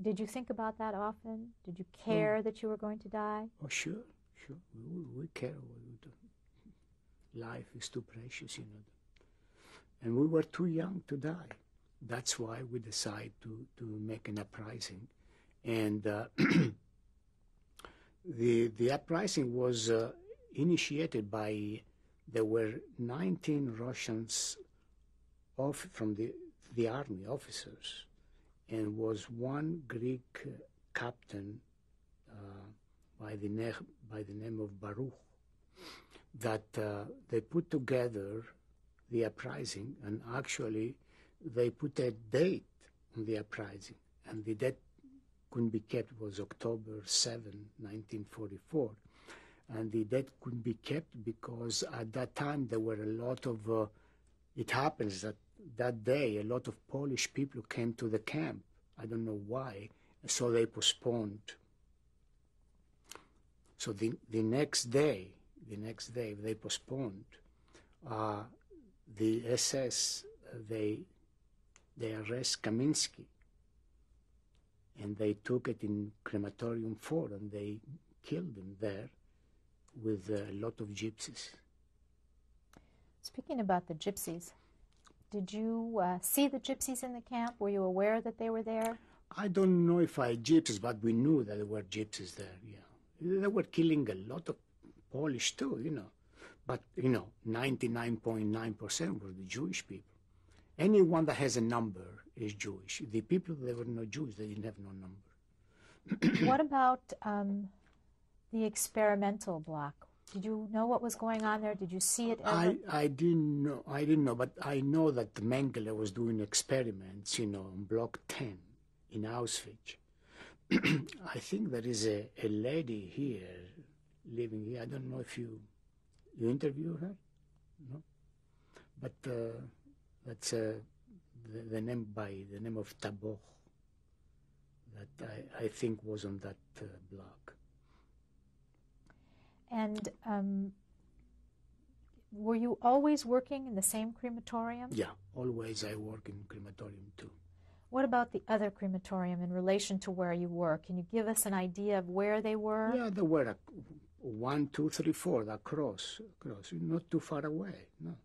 Did you think about that often? Did you care that you were going to die? Oh, sure, sure. We care. Life is too precious, you know. And we were too young to die. That's why we decided to make an uprising. And the uprising was initiated by, there were 19 Russians off from the army officers, and was one Greek captain by the name of Baruch, that they put together the uprising, and actually they put a date on the uprising, and the date couldn't be kept. It was October 7, 1944, and the date couldn't be kept because at that time there were a lot of, it happens that day a lot of Polish people came to the camp. I don't know why, so they postponed. So the next day they postponed. The SS, they arrest Kaminsky, and they took it in crematorium 4, and they killed him there with a lot of gypsies. Speaking about the gypsies, did you see the gypsies in the camp? Were you aware that they were there? I don't know if I gypsies, but we knew that there were gypsies there, yeah. They were killing a lot of Polish too, you know. But, you know, 99.9% were the Jewish people. Anyone that has a number is Jewish. The people that were not Jewish, they didn't have no number. What about the experimental block? Did you know what was going on there? Did you see it ever? I didn't know. I didn't know, but I know that Mengele was doing experiments, you know, on Block 10 in Auschwitz. I think there is a lady here, living here. I don't know if you interview her, no? But that's the name of Tabor, that I think was on that block. And were you always working in the same crematorium? Yeah, always I work in crematorium too. What about the other crematorium in relation to where you were? Can you give us an idea of where they were? Yeah, they were 1, 2, 3, 4, across, not too far away, no.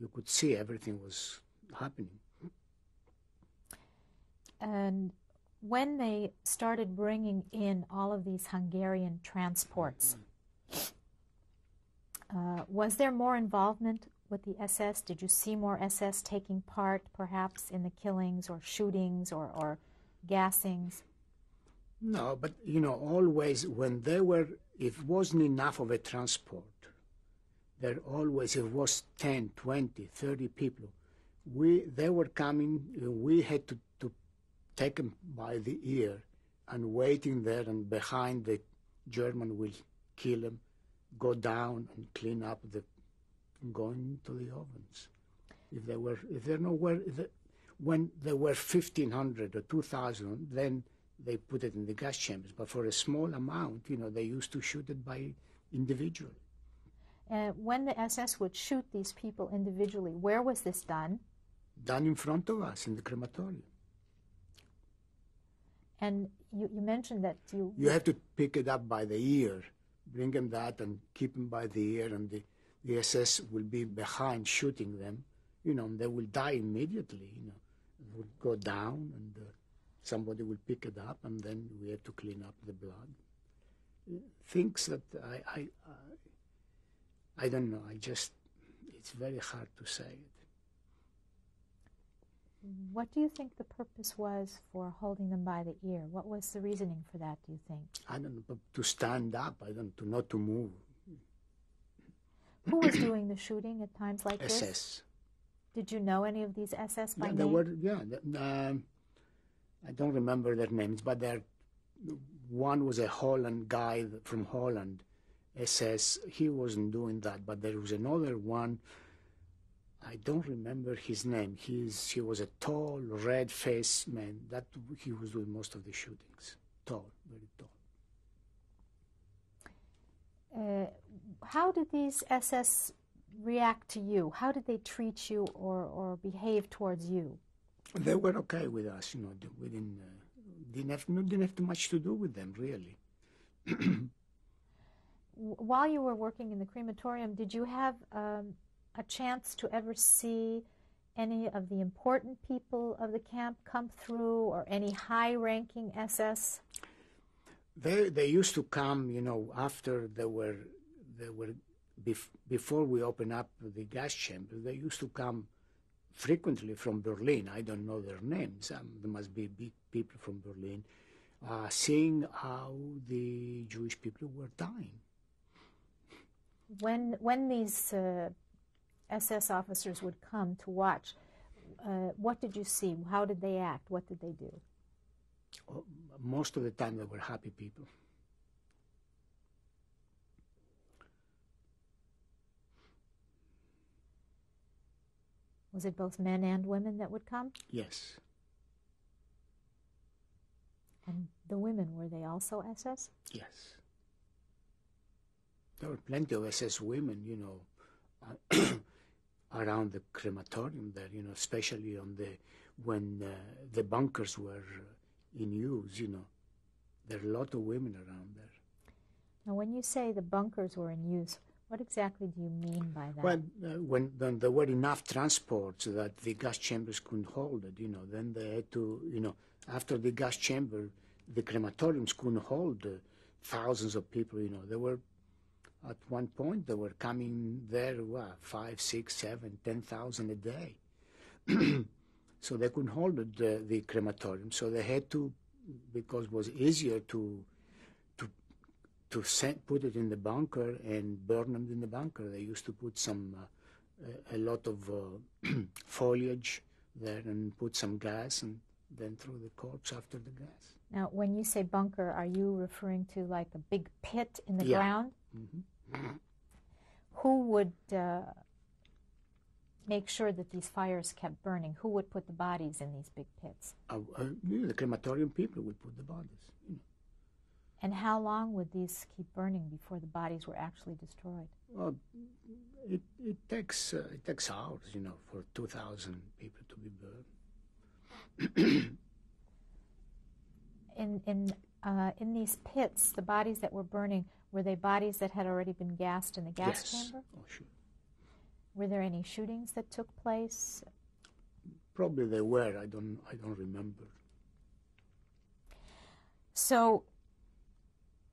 You could see everything was happening. And when they started bringing in all of these Hungarian transports, was there more involvement with the SS? Did you see more SS taking part, perhaps, in the killings or shootings or gassings? No, but, you know, always when there were, if it wasn't enough of a transport, there always, it was 10, 20, 30 people. They were coming, we had to take them by the ear and waiting there, and behind the German will kill them, go down and clean up the, going to the ovens. If there were, if there nowhere, when there were 1,500 or 2,000, then they put it in the gas chambers. But for a small amount, you know, they used to shoot it by individual. When the SS would shoot these people individually, where was this done? Done in front of us, in the crematorium. And you mentioned that you... You have to pick it up by the ear, bring them that and keep them by the ear, and the SS will be behind shooting them, you know, and they will die immediately, you know. It would go down, and somebody will pick it up, and then we have to clean up the blood. Things that I don't know, I just, it's very hard to say it. What do you think the purpose was for holding them by the ear? What was the reasoning for that, do you think? I don't know, but to stand up, I don't, to not to move. Who was doing the shooting at times like SS. This? SS. Did you know any of these SS by name? They were, yeah. I don't remember their names, but one was a Holland guy from Holland, SS. He wasn't doing that, but there was another one. I don't remember his name. He was a tall, red-faced man. That he was doing most of the shootings. Tall, very tall. How did these SS react to you? How did they treat you or behave towards you? They were okay with us, you know. We didn't have much to do with them, really. While you were working in the crematorium, did you have a chance to ever see any of the important people of the camp come through, or any high-ranking SS? They used to come, you know, after before we opened up the gas chamber. They used to come frequently from Berlin. I don't know their names. There must be big people from Berlin, seeing how the Jewish people were dying. When these SS officers would come to watch, what did you see? How did they act? What did they do? Most of the time they were happy people. Was it both men and women that would come? Yes. And the women, were they also SS? Yes. There were plenty of SS women, you know, around the crematorium there, you know, especially on when the bunkers were in use, you know. There are a lot of women around there. Now, when you say the bunkers were in use, what exactly do you mean by that? Well, when there were enough transports that the gas chambers couldn't hold it, you know, then they had to, you know, after the gas chamber, the crematoriums couldn't hold thousands of people, you know. They were, at one point, they were coming there, what, 5, 6, 7, 10,000 a day. So they couldn't hold the crematorium, so they had to, because it was easier to put it in the bunker and burn them in the bunker. They used to put some, a lot of foliage there and put some gas and then throw the corpse after the gas. Now, when you say bunker, are you referring to like a big pit in the ground? Mm-hmm. Who would... make sure that these fires kept burning? Who would put the bodies in these big pits? The crematorium people would put the bodies. You know. And how long would these keep burning before the bodies were actually destroyed? Well, it takes hours, you know, for 2,000 people to be burned. In these pits, the bodies that were burning, were they bodies that had already been gassed in the gas chamber? Yes. Oh, sure. Were there any shootings that took place? Probably there were. I don't remember. So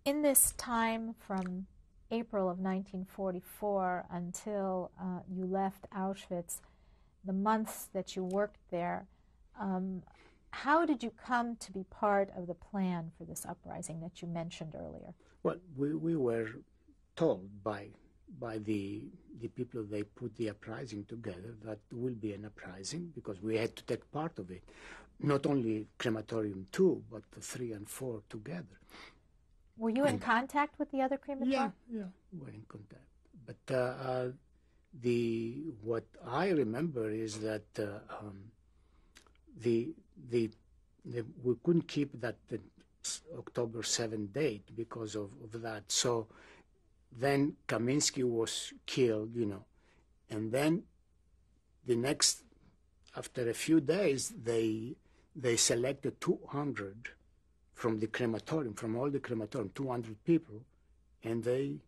in this time from April of 1944 until you left Auschwitz, the months that you worked there, how did you come to be part of the plan for this uprising that you mentioned earlier? Well, we were told by the people they put the uprising together that will be an uprising because we had to take part of it. Not only crematorium 2, but 3 and 4 together. Were you in contact with the other crematorium? Yeah, we were in contact. But what I remember is that we couldn't keep that October 7 date because of that. So then Kaminsky was killed, you know, and then the next, after a few days, they selected 200 from the crematorium, from all the crematorium, 200 people, and they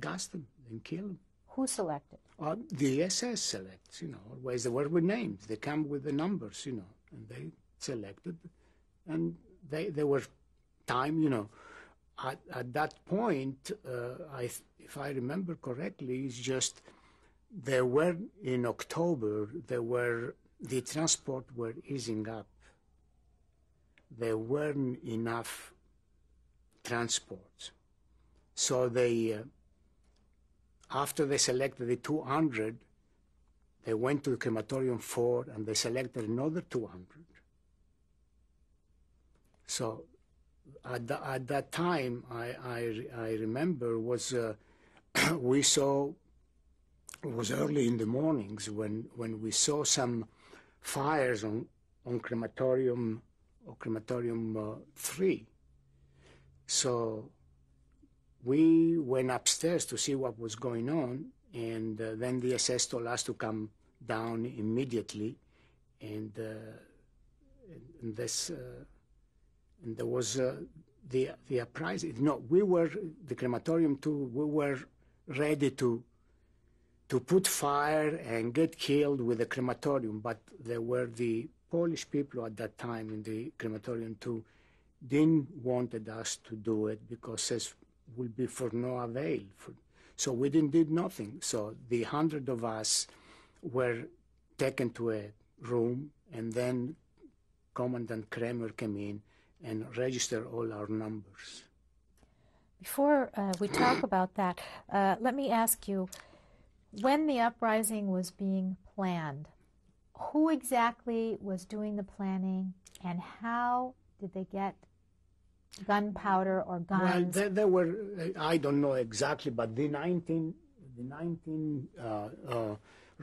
gassed them and killed them. Who selected? The SS selects, you know, always. They were with names. They come with the numbers, you know, and they selected, and they were timed, you know. At that point, if I remember correctly, it's just there were, in October, the transport were easing up. There weren't enough transports. So they, after they selected the 200, they went to the crematorium 4 and they selected another 200. So at that time, I remember, was we saw, it was early in the mornings when we saw some fires on crematorium or crematorium 3. So we went upstairs to see what was going on, and then the SS told us to come down immediately, and this. And there was the uprising. No, we were, the crematorium too, we were ready to put fire and get killed with the crematorium, but there were the Polish people at that time in the crematorium too, didn't wanted us to do it because it would be for no avail. So we did nothing. So the 100 of us were taken to a room, and then Commandant Kramer came in and register all our numbers. Before we talk about that, let me ask you, when the uprising was being planned, who exactly was doing the planning, and how did they get gunpowder or guns? Well, there were, I don't know exactly, but the 19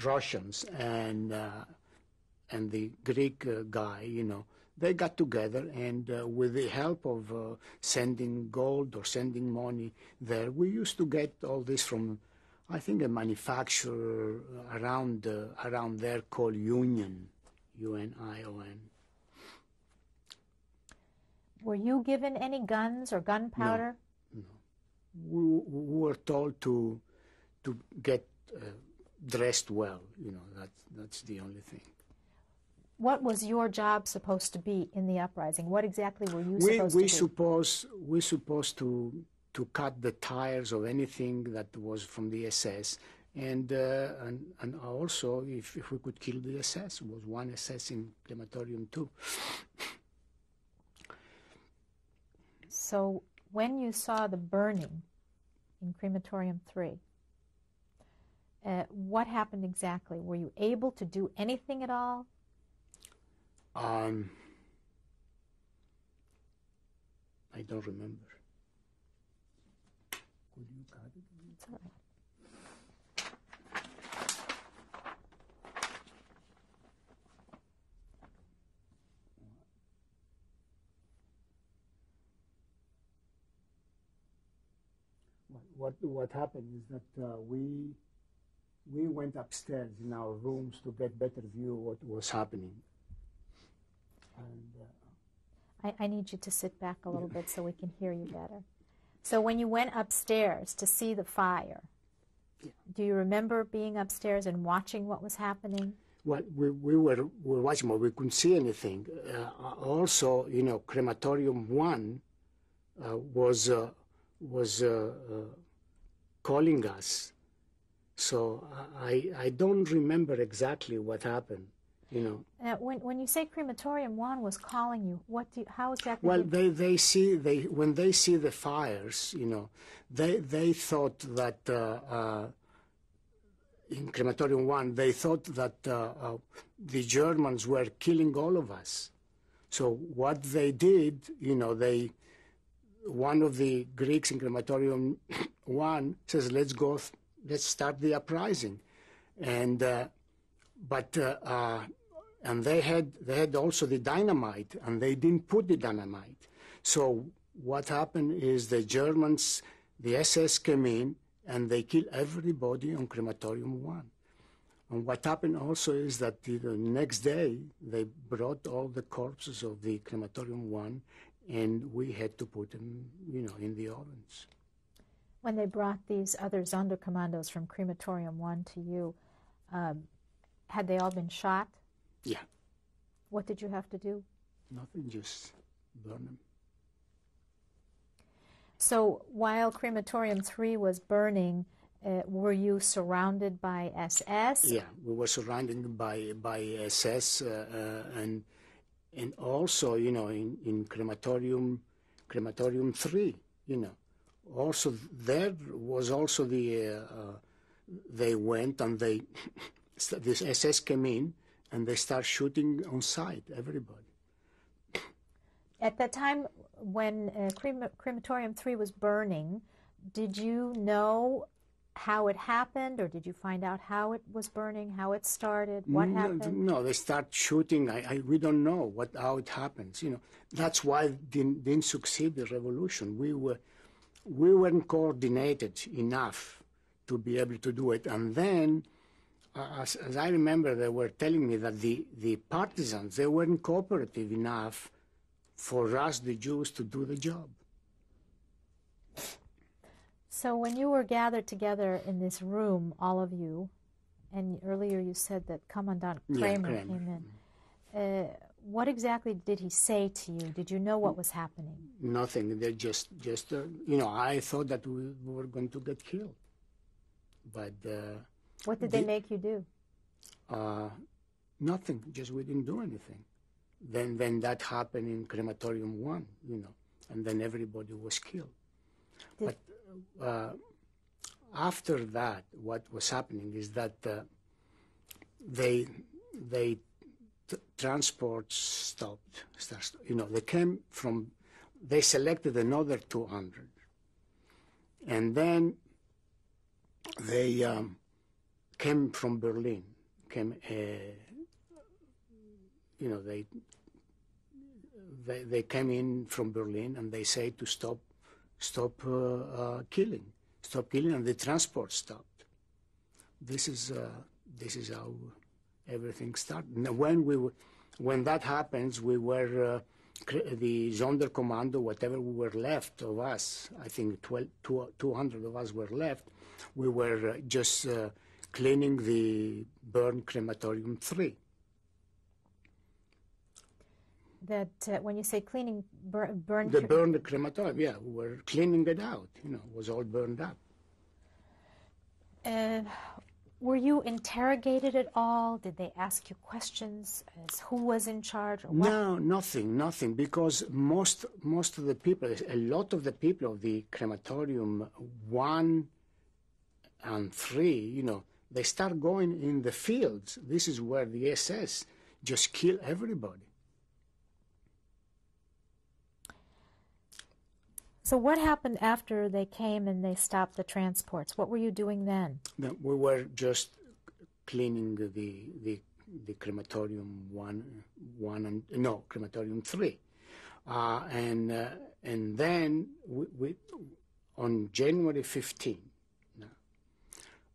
Russians and the Greek guy, you know, they got together, and with the help of sending gold or sending money there, we used to get all this from, I think, a manufacturer around there called Union, U-N-I-O-N. Were you given any guns or gunpowder? No. We were told to get dressed well, you know, that's the only thing. What was your job supposed to be in the uprising? What exactly were you supposed to do? We're supposed to cut the tires of anything that was from the SS, and also if we could kill the SS, was one SS in crematorium 2. So when you saw the burning in crematorium 3, what happened exactly? Were you able to do anything at all? I don't remember. Could you cut it? It's all right. What happened is that we went upstairs in our rooms to get better view of what was happening. I need you to sit back a little bit so we can hear you better. So when you went upstairs to see the fire, do you remember being upstairs and watching what was happening? Well, we were watching, but we couldn't see anything. Also, you know, crematorium 1 was calling us, so I don't remember exactly what happened. You know. Now, when you say crematorium 1 was calling you, what do you, how exactly? Well, when they see the fires, you know, they thought that. In crematorium 1, they thought that the Germans were killing all of us. So what they did, you know, one of the Greeks in crematorium 1 says, let's start the uprising, and they had also the dynamite, and they didn't put the dynamite. So what happened is the Germans, the SS came in, and they kill everybody on crematorium 1. And what happened also is that the next day, they brought all the corpses of the crematorium 1, and we had to put them, you know, in the ovens. When they brought these other Sonderkommandos from crematorium 1 to you, had they all been shot? Yeah. What did you have to do? Nothing, just burn them. So while crematorium 3 was burning, were you surrounded by SS? Yeah, we were surrounded by SS, and also, you know, in crematorium 3, you know, also there was also the they went and they this SS came in and they start shooting on sight everybody. At that time, when crematorium 3 was burning, did you know how it happened, or did you find out how it was burning, how it started, what happened? No, they start shooting. We don't know how it happens. You know, that's why it didn't succeed the revolution. We weren't coordinated enough to be able to do it. And then, as I remember, they were telling me that the partisans, they weren't cooperative enough for us, the Jews, to do the job. So when you were gathered together in this room, all of you, and earlier you said that Commandant Kramer, yeah, came in, what exactly did he say to you? Did you know what was happening? Nothing. They just you know, I thought that we were going to get killed. But... what did they make you do? Nothing. Just we didn't do anything. Then that happened in crematorium 1, you know, and then everybody was killed. But after that, what was happening is that transports stopped. You know, they selected another 200, and then they came from Berlin. You know, they came in from Berlin and they say to stop killing, and the transport stopped. This is how everything started. Now, when that happens, we were the Sonderkommando, whatever we were left of us. I think 200 of us were left. We were just cleaning the burned crematorium 3. That when you say cleaning, burn... The burned crematorium, yeah, we were cleaning it out, you know, it was all burned up. Were you interrogated at all? Did they ask you questions as who was in charge or what? No, nothing, because most of the people, a lot of the people of the crematorium 1 and 3, you know, they start going in the fields. This is where the SS just kill everybody. So what happened after they came and they stopped the transports? What were you doing then? No, we were just cleaning the crematorium 1 and no, crematorium 3, and then we on January 15,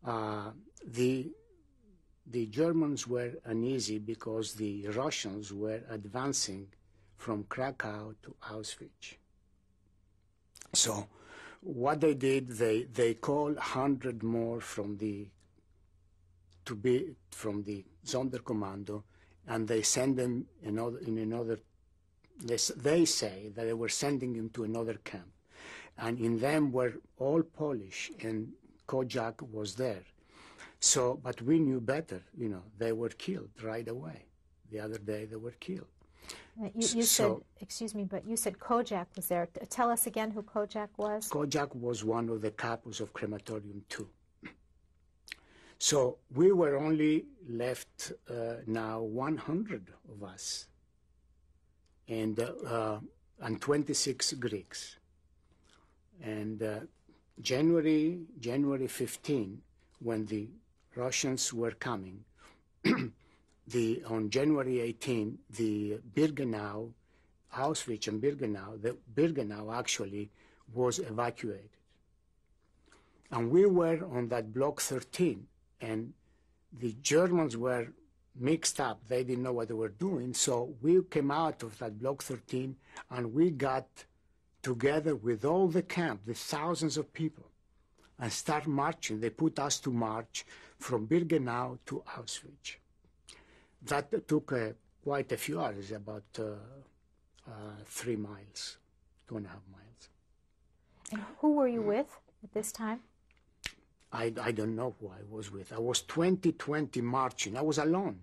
the Germans were uneasy because the Russians were advancing from Krakow to Auschwitz. So what they did, they called 100 more from the to be from the Sonderkommando, and they send them they say that they were sending him to another camp, and in them were all Polish, and Kojak was there. So, but we knew better, you know, they were killed right away. The other day they were killed. You said Kojak was there. Tell us again who Kojak was. Kojak was one of the capos of Crematorium 2. So we were only left now 100 of us, and 26 Greeks. And January 15, when the Russians were coming, on January 18, the Birkenau, Auschwitz and Birkenau, the Birkenau actually was evacuated. And we were on that block 13, and the Germans were mixed up. They didn't know what they were doing, so we came out of that block 13, and we got together with all the camp, the thousands of people, and start marching. They put us to march from Birkenau to Auschwitz. That took quite a few hours, about 3 miles, 2.5 miles. And who were you with at this time? I don't know who I was with. I was 20-20 marching. I was alone,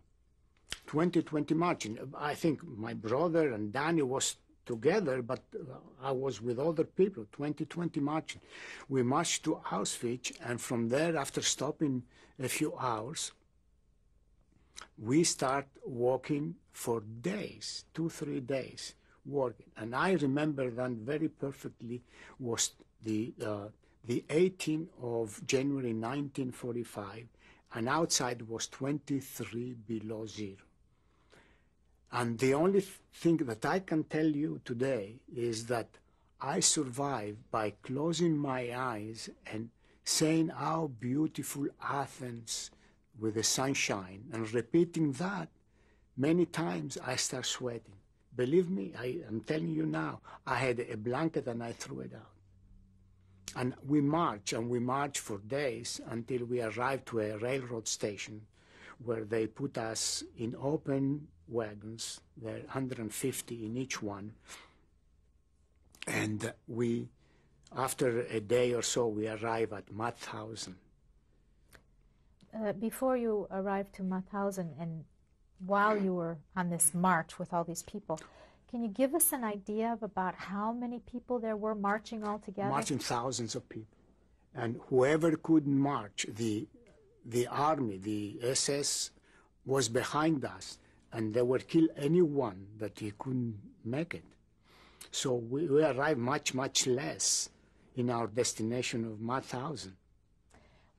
20-20 marching. I think my brother and Danny was together, but I was with other people, 20-20 marching. We marched to Auschwitz, and from there, after stopping a few hours, we start walking for days, 2-3 days, walking. And I remember then very perfectly was the 18th of January 1945, and outside was 23 below zero. And the only thing that I can tell you today is that I survived by closing my eyes and saying how beautiful Athens with the sunshine, and repeating that many times, I start sweating. Believe me, I am telling you now, I had a blanket and I threw it out. And we marched for days until we arrived to a railroad station where they put us in open wagons, there were 150 in each one. And we, after a day or so, we arrived at Mauthausen. Before you arrived to Mauthausen and while you were on this march with all these people, can you give us an idea of about how many people there were marching all together? Marching thousands of people. And whoever could march, the army, the SS, was behind us, and they would kill anyone that he couldn't make it. So we arrived much, much less in our destination of Mauthausen.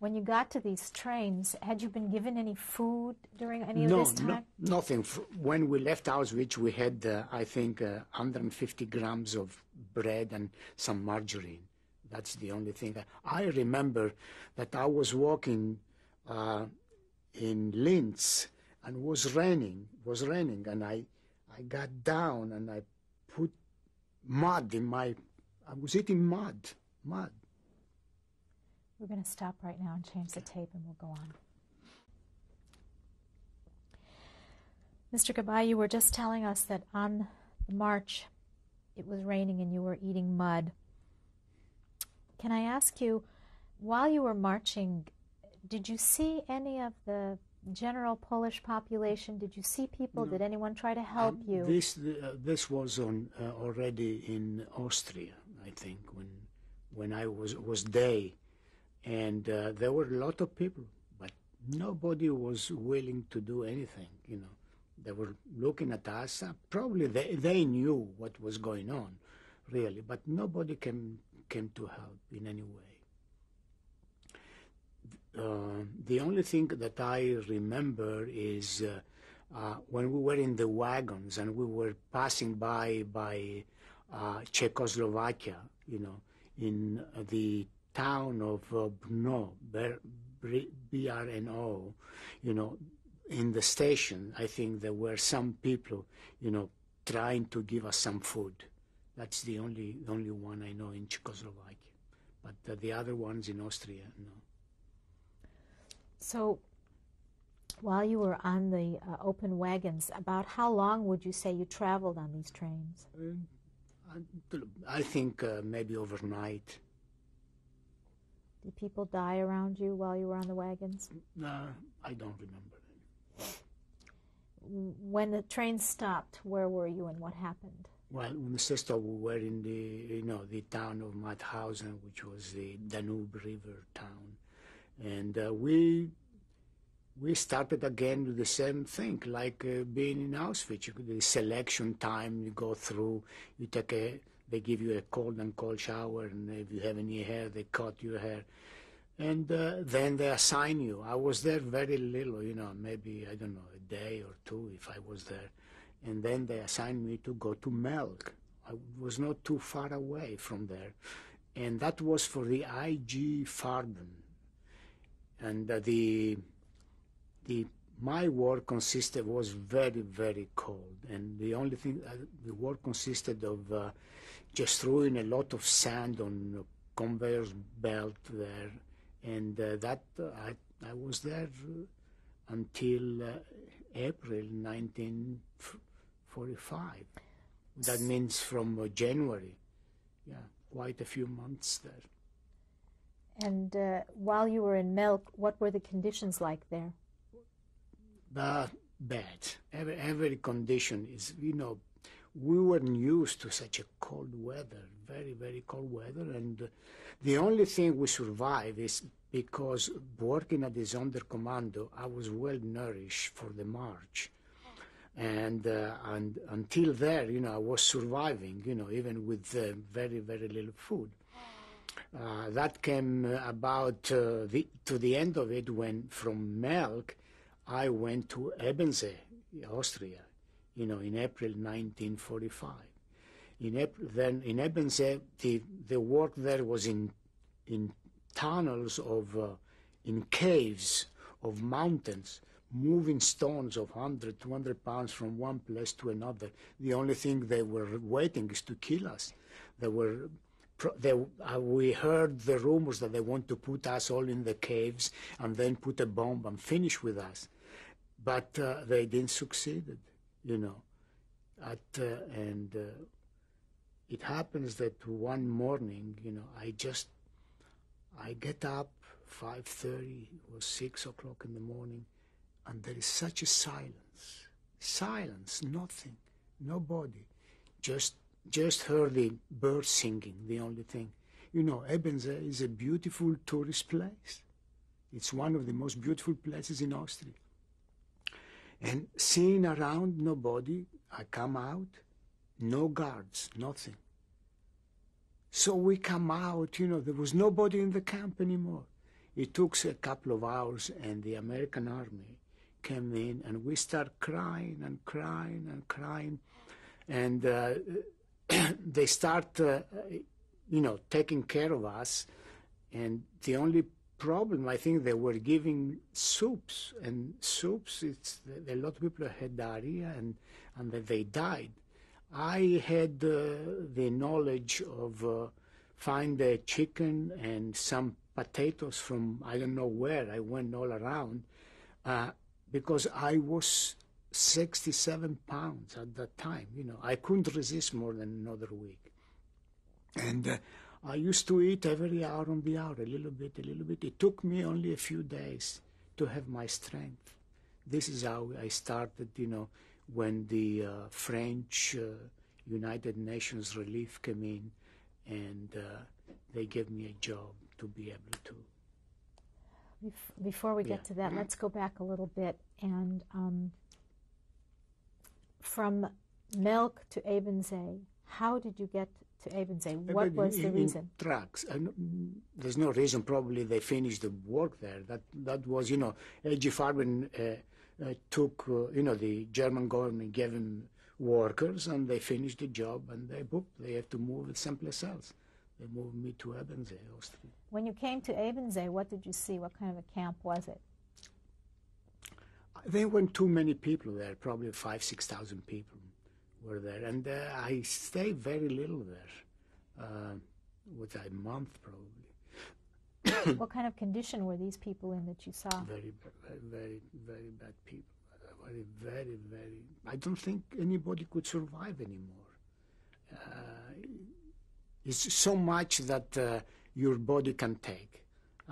When you got to these trains, had you been given any food during any of this time? No, nothing. When we left Auschwitz, we had, I think, 150 grams of bread and some margarine. That's the only thing. I remember that I was walking in Linz, and it was raining. And I got down, and I put mud in my... I was eating mud. We're going to stop right now and change the tape, and we'll go on. Mr. Gabbai, you were just telling us that on the march it was raining and you were eating mud. Can I ask you, while you were marching, did you see any of the general Polish population? Did you see people? No. Did anyone try to help you? This was on already in Austria, I think, when I was day. And there were a lot of people, but nobody was willing to do anything, you know. They were looking at us. Probably they knew what was going on, really, but nobody came to help in any way. The only thing that I remember is when we were in the wagons and we were passing by Czechoslovakia, you know, in the town of Brno, B-R-N-O, you know, in the station, I think there were some people, you know, trying to give us some food. That's the only one I know in Czechoslovakia. But the other ones in Austria, no. So while you were on the open wagons, about how long would you say you traveled on these trains? I think maybe overnight. Did people die around you while you were on the wagons? No, I don't remember. When the train stopped, where were you and what happened? Well, my sister, we were in the, the town of Mauthausen, which was the Danube River town. And we started again with the same thing, like being in Auschwitz. The selection time, you go through, you take a, they give you a cold and cold shower, and if you have any hair, they cut your hair. And then they assign you. I was there very little, maybe, I don't know, a day or two if I was there. And then they assigned me to go to Melk. I was not too far away from there. And that was for the IG Farben. And my work consisted, was very, very cold. And the only thing, the work consisted of just throwing a lot of sand on a conveyor belt there. And I was there until April 1945. That means from January. Yeah, quite a few months there. And while you were in Melk, what were the conditions like there? Bad. Every condition is, we weren't used to such a cold weather, very, very cold weather. And the only thing we survived is because working at the Sonderkommando, I was well nourished for the march. And until there, I was surviving, even with very, very little food. That came about to the end of it when from Melk, I went to Ebensee, Austria, in April 1945. Then in Ebensee, the work there was in tunnels of, in caves of mountains, moving stones of 100, 200 pounds from one place to another. The only thing they were waiting is to kill us. They were... we heard the rumors that they want to put us all in the caves and then put a bomb and finish with us. But they didn't succeed, it happens that one morning, I get up 5:30 or 6 o'clock in the morning, and there is such a silence. Silence, nothing, nobody, just heard the birds singing, the only thing. Ebensee is a beautiful tourist place. It's one of the most beautiful places in Austria. And seeing around nobody, I come out, no guards, nothing. So we come out, there was nobody in the camp anymore. It took a couple of hours, and the American army came in, and we start crying and crying and crying. And they start, taking care of us. And the only problem, I think, they were giving soups. And soups, it's a lot of people had diarrhea and they died. I had the knowledge of find a chicken and some potatoes from I don't know where. I went all around because I was 67 pounds at that time, I couldn't resist more than another week. And I used to eat every hour on the hour, a little bit. It took me only a few days to have my strength. This is how I started, when the French United Nations Relief came in, and they gave me a job to be able to. Before we get to that, let's go back a little bit and... From Melk to Ebensee, how did you get to Ebensee? What was the reason? Trucks. There's no reason. Probably they finished the work there. That was, A.G. Farben took, the German government gave him workers, and they finished the job, and they booked. They have to move someplace else. They moved me to Ebensee, Austria. When you came to Ebensee, what did you see? What kind of a camp was it? There weren't too many people there, probably 5,000 to 6,000 people were there. And I stayed very little there, a month probably. What kind of condition were these people in that you saw? Very bad people. Very. I don't think anybody could survive anymore. It's so much that your body can take.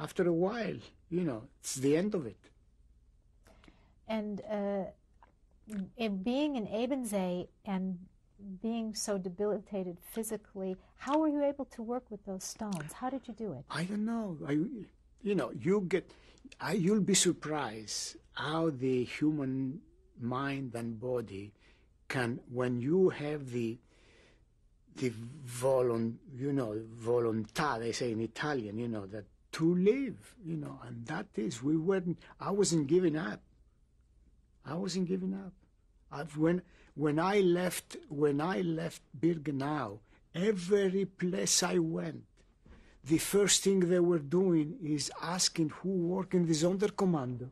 After a while, you know, it's the end of it. And being in Ebensee and being so debilitated physically, how were you able to work with those stones? How did you do it? I don't know. You'll be surprised how the human mind and body can, when you have the volontà, they say in Italian, you know, that to live, you know, and that is, I wasn't giving up. When I left Birkenau, every place I went, the first thing they were doing is asking who worked in the Sonderkommando.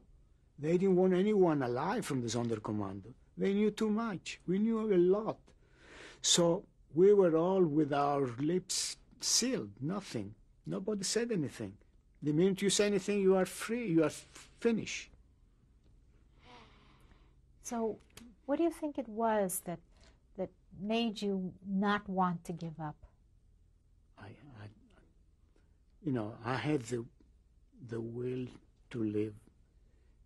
They didn't want anyone alive from the Sonderkommando. They knew too much. We knew a lot. So we were all with our lips sealed, nothing. Nobody said anything. The minute you say anything, you are free, you are finished. So what do you think it was that made you not want to give up? I had the will to live,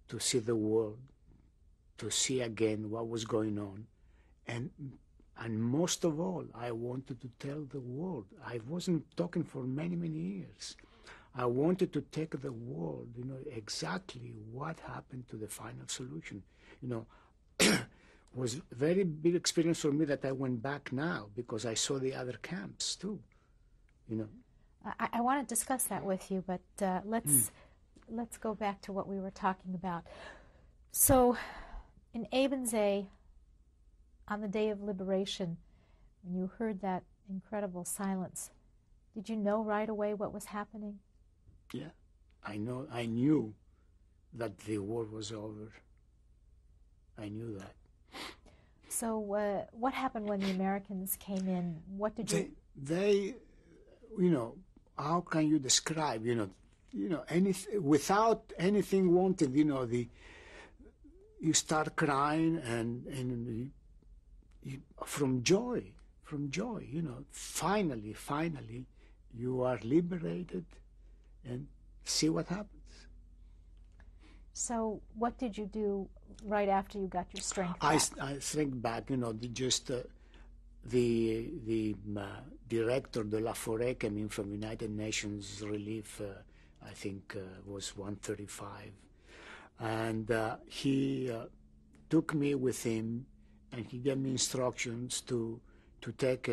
to see the world, to see again what was going on. And most of all, I wanted to tell the world. I wasn't talking for many, many years. I wanted to take the world, you know, exactly what happened to the final solution. You know, it was a very big experience for me that I went back now because I saw the other camps too, you know. I want to discuss that with you, but let's go back to what we were talking about. So in Ebensee, on the day of liberation, when you heard that incredible silence, did you know right away what was happening? Yeah, I knew that the war was over. I knew that. So what happened when the Americans came in? What did you... They, you know, how can you describe, you know, without anything wanted, you know, you start crying and from joy, you know, finally, you are liberated and see what happens. So what did you do right after you got your strength back? I think back, you know, the director, de la Forêt, came in from United Nations Relief, I think was 135. And he took me with him, and he gave me instructions to take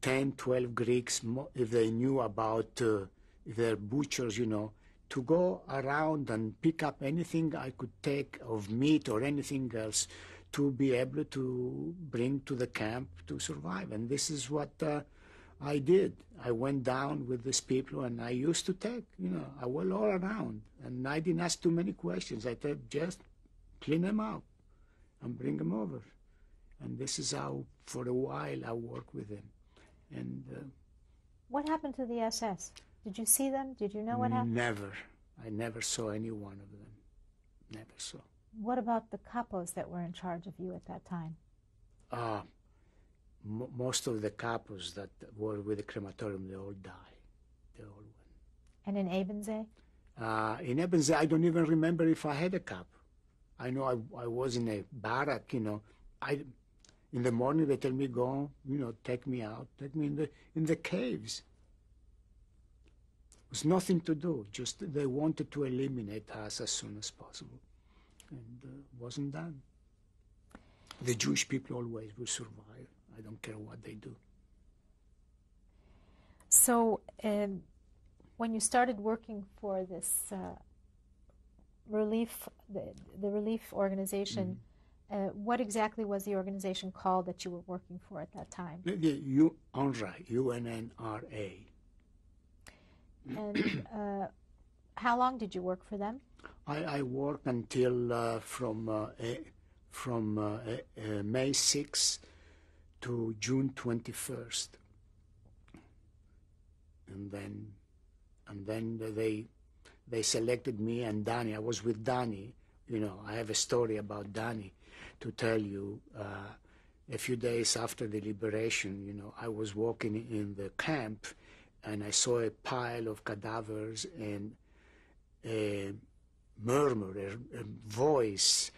10, 12 Greeks, if they knew about their butchers, you know, to go around and pick up anything I could take of meat or anything else to be able to bring to the camp to survive. And this is what I did. I went down with these people, and I used to take, you know, I went all around, and I didn't ask too many questions. I said, just clean them out and bring them over. And this is how, for a while, I worked with them. And what happened to the SS? Did you see them? Did you know what happened? Never. I never saw any one of them. Never saw. What about the capos that were in charge of you at that time? Most of the capos that were with the crematorium, they all died. They all went. And in Ebensee? In Ebensee, I don't even remember if I had a capo. I know I was in a barrack, you know. In the morning, they tell me, go, you know, take me out, take me in the caves. It was nothing to do, just they wanted to eliminate us as soon as possible. And wasn't done. The Jewish people always will survive. I don't care what they do. So when you started working for this relief, the relief organization, what exactly was the organization called that you were working for at that time? The UNRWA, UNNRA. And how long did you work for them? I worked until from May 6th to June 21st. And then And then they selected me and Danny. I was with Danny. You know, I have a story about Danny to tell you. A few days after the liberation, you know, I was walking in the camp and I saw a pile of cadavers and a murmur, a voice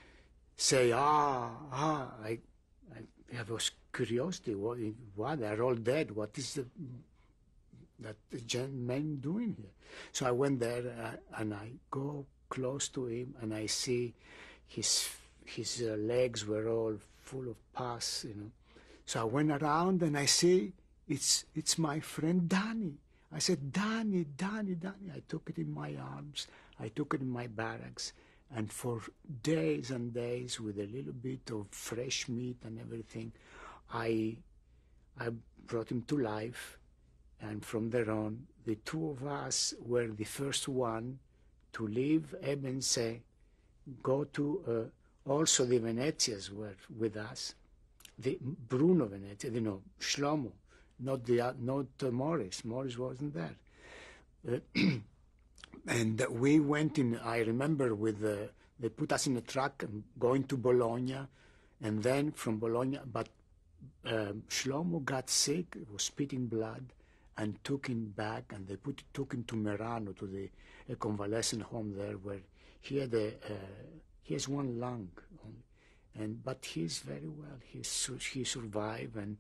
say, ah, ah. I was curiosity, what they're all dead, what is that man doing here? So I went there and I go close to him and I see his legs were all full of pus, you know. So I went around and I see it's my friend Danny. I said, Danny, Danny, Danny. I took it in my arms, I took it in my barracks, and for days and days, with a little bit of fresh meat and everything, I brought him to life, and from there on, the two of us were the first one to leave Ebensee, go to, also the Venezias were with us, the Bruno Venezia, you know, Shlomo, not Maurice. Maurice wasn't there. And we went in, I remember, with they put us in a truck going to Bologna, and then from Bologna, but Shlomo got sick, was spitting blood, and took him back, and they took him to Merano, to the convalescent home there, where he had he has one lung, but he's very well. He survived, and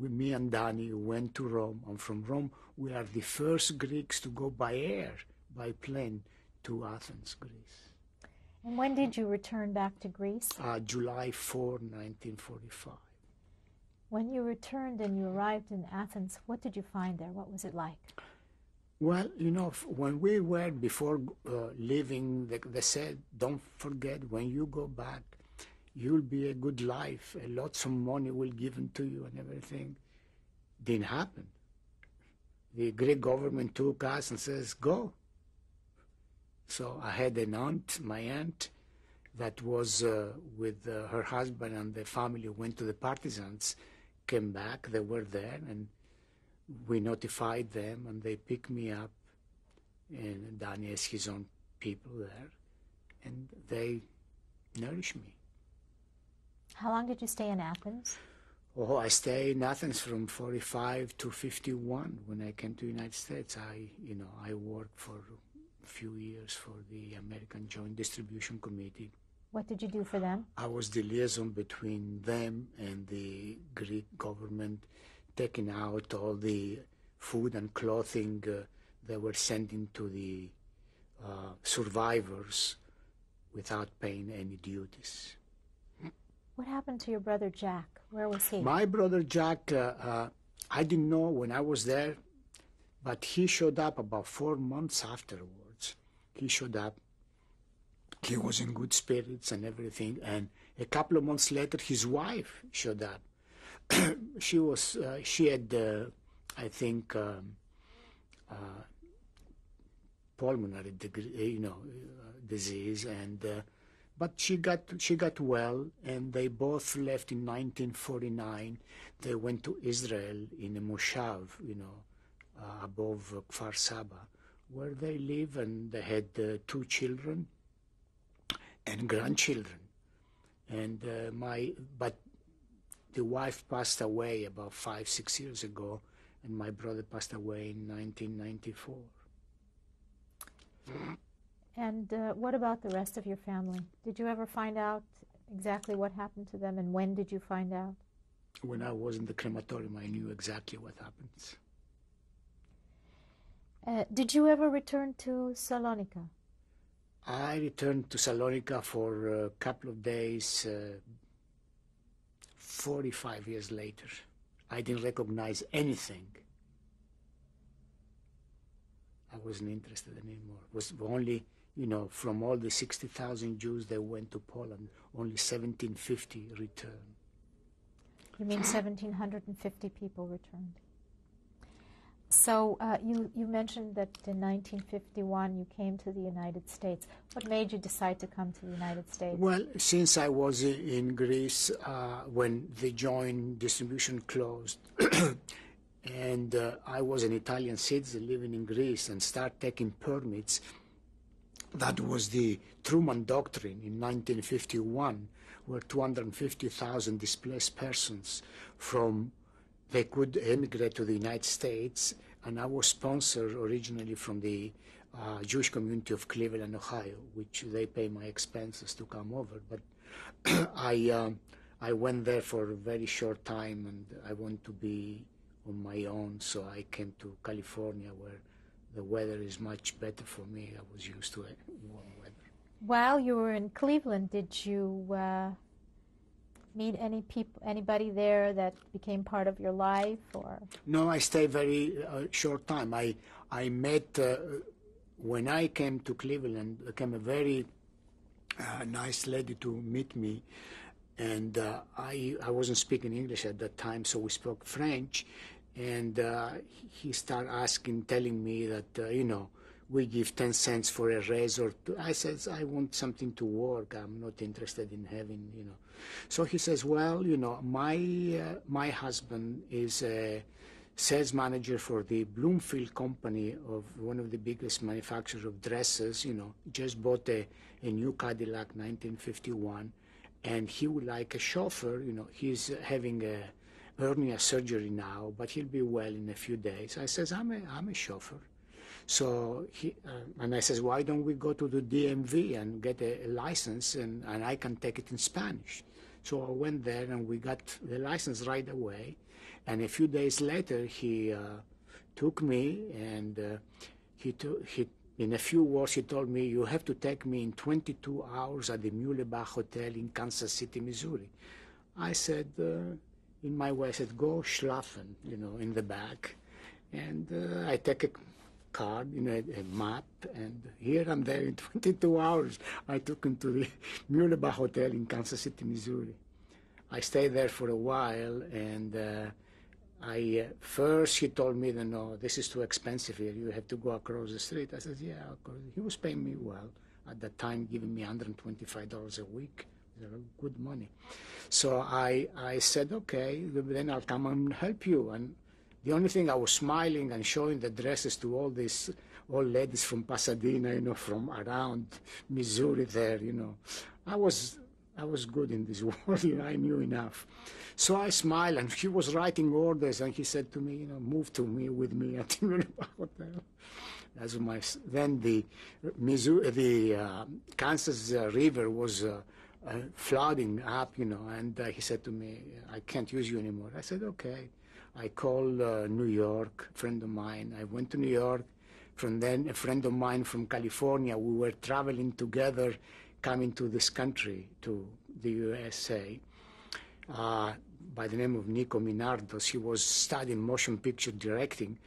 me and Danny went to Rome, and from Rome we are the first Greeks to go by air, by plane, to Athens, Greece. And when did you return back to Greece? July 4, 1945. When you returned and you arrived in Athens, what did you find there? What was it like? Well, you know, when we were before leaving, they said, don't forget, when you go back, you'll be a good life, and lots of money will be given to you and everything. Didn't happen. The Greek government took us and says, go. So I had an aunt, my aunt, that was with her husband and the family went to the partisans, came back, they were there, and we notified them, and they picked me up, and Danny has his own people there, and they nourished me. How long did you stay in Athens? Oh, I stayed in Athens from 45 to 51 when I came to the United States. I worked for few years for the American Joint Distribution Committee. What did you do for them? I was the liaison between them and the Greek government, taking out all the food and clothing they were sending to the survivors without paying any duties. What happened to your brother Jack? Where was he? My brother Jack, I didn't know when I was there, but he showed up about 4 months afterwards. He showed up, he was in good spirits and everything, and a couple of months later his wife showed up. she had I think pulmonary disease, and but she got well, and they both left in 1949. They went to Israel in a moshav, you know, above Kfar Saba, where they live, and they had 2 children and grandchildren. And but the wife passed away about 5-6 years ago, and my brother passed away in 1994. And what about the rest of your family? Did you ever find out exactly what happened to them, and when did you find out? When I was in the crematorium, I knew exactly what happened. Did you ever return to Thessalonica? I returned to Thessalonica for a couple of days, 45 years later. I didn't recognize anything. I wasn't interested anymore. It was only, you know, from all the 60,000 Jews that went to Poland, only 1,750 returned. You mean 1,750 people returned? So you mentioned that in 1951 you came to the United States. What made you decide to come to the United States? Well, since I was in Greece when the joint distribution closed, and I was an Italian citizen living in Greece and started taking permits. That was the Truman Doctrine in 1951, where 250,000 displaced persons they could emigrate to the United States, and I was sponsored originally from the Jewish community of Cleveland, Ohio, which they pay my expenses to come over. But I went there for a very short time, and I wanted to be on my own, so I came to California, where the weather is much better for me. I was used to warm weather. While you were in Cleveland, did you meet any people, anybody there that became part of your life, or? No, I stayed very short time. I met when I came to Cleveland. There came a very nice lady to meet me, and I wasn't speaking English at that time, so we spoke French. And he started telling me that, you know, we give 10 cents for a razor. I said, I want something to work. I'm not interested in having, you know. So he says, well, you know, my husband is a sales manager for the Bloomfield company, of one of the biggest manufacturers of dresses, you know, just bought a new Cadillac, 1951, and he would like a chauffeur, you know. He's having a hernia surgery now, but he'll be well in a few days. I says, I'm a chauffeur. So he, and I says, why don't we go to the DMV and get a license, and I can take it in Spanish. So I went there and we got the license right away. And a few days later, he took me, and in a few words, he told me, you have to take me in 22 hours at the Muelebach Hotel in Kansas City, Missouri. I said, in my way, I said, go schlafen, you know, in the back. And I take a card, you know, a map, and here I'm there in 22 hours. I took him to the Muelebach Hotel in Kansas City, Missouri. I stayed there for a while, and first he told me, that, no, this is too expensive here. You have to go across the street. I said, yeah, of course. He was paying me well at that time, giving me $125 a week. Good money. So I said, okay, then I'll come and help you. And the only thing, I was smiling and showing the dresses to all these old ladies from Pasadena, you know, from around Missouri there, you know. I was good in this world, you know, I knew enough. So I smiled, and he was writing orders, and he said to me, you know, move to me, with me at the Muelebach Hotel. That's my, then the Missouri, the Kansas River was flooding up, you know, and he said to me, I can't use you anymore. I said, okay. I called New York, a friend of mine. I went to New York. From then, a friend of mine from California, we were traveling together, coming to this country, to the USA, by the name of Nico Minardos. He was studying motion picture directing,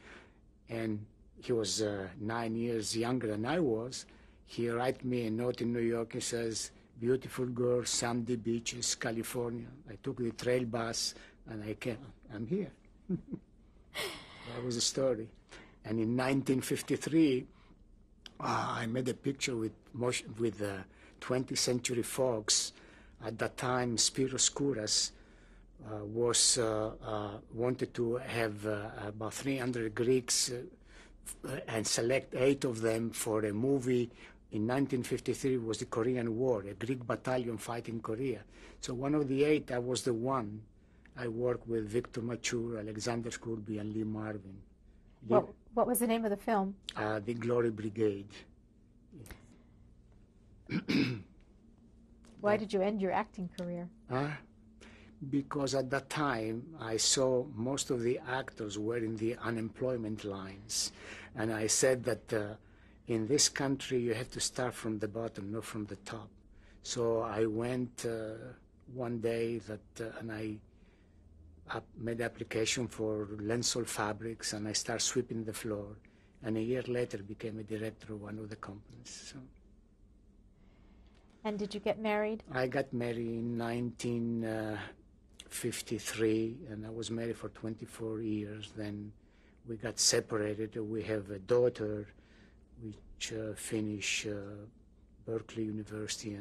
and he was 9 years younger than I was. He wrote me a note in New York. He says, beautiful girl, sandy beaches, California. I took the trail bus, and I came. I'm here. That was the story. And in 1953, I made a picture with 20th Century Fox. At that time, Spiros Kouras wanted to have about 300 Greeks and select 8 of them for a movie. In 1953 was the Korean War, a Greek battalion fighting Korea. So one of the 8, I was the one. I worked with Victor Mature, Alexander Scourby, and Lee Marvin. What was the name of the film? The Glory Brigade. Why did you end your acting career? Because at that time, I saw most of the actors were in the unemployment lines. And I said that in this country, you have to start from the bottom, not from the top. So I went one day and I made application for Lensol Fabrics, and I started sweeping the floor. And a year later, became a director of one of the companies. So. And did you get married? I got married in 1953, and I was married for 24 years. Then we got separated. We have a daughter, which finished Berkeley University,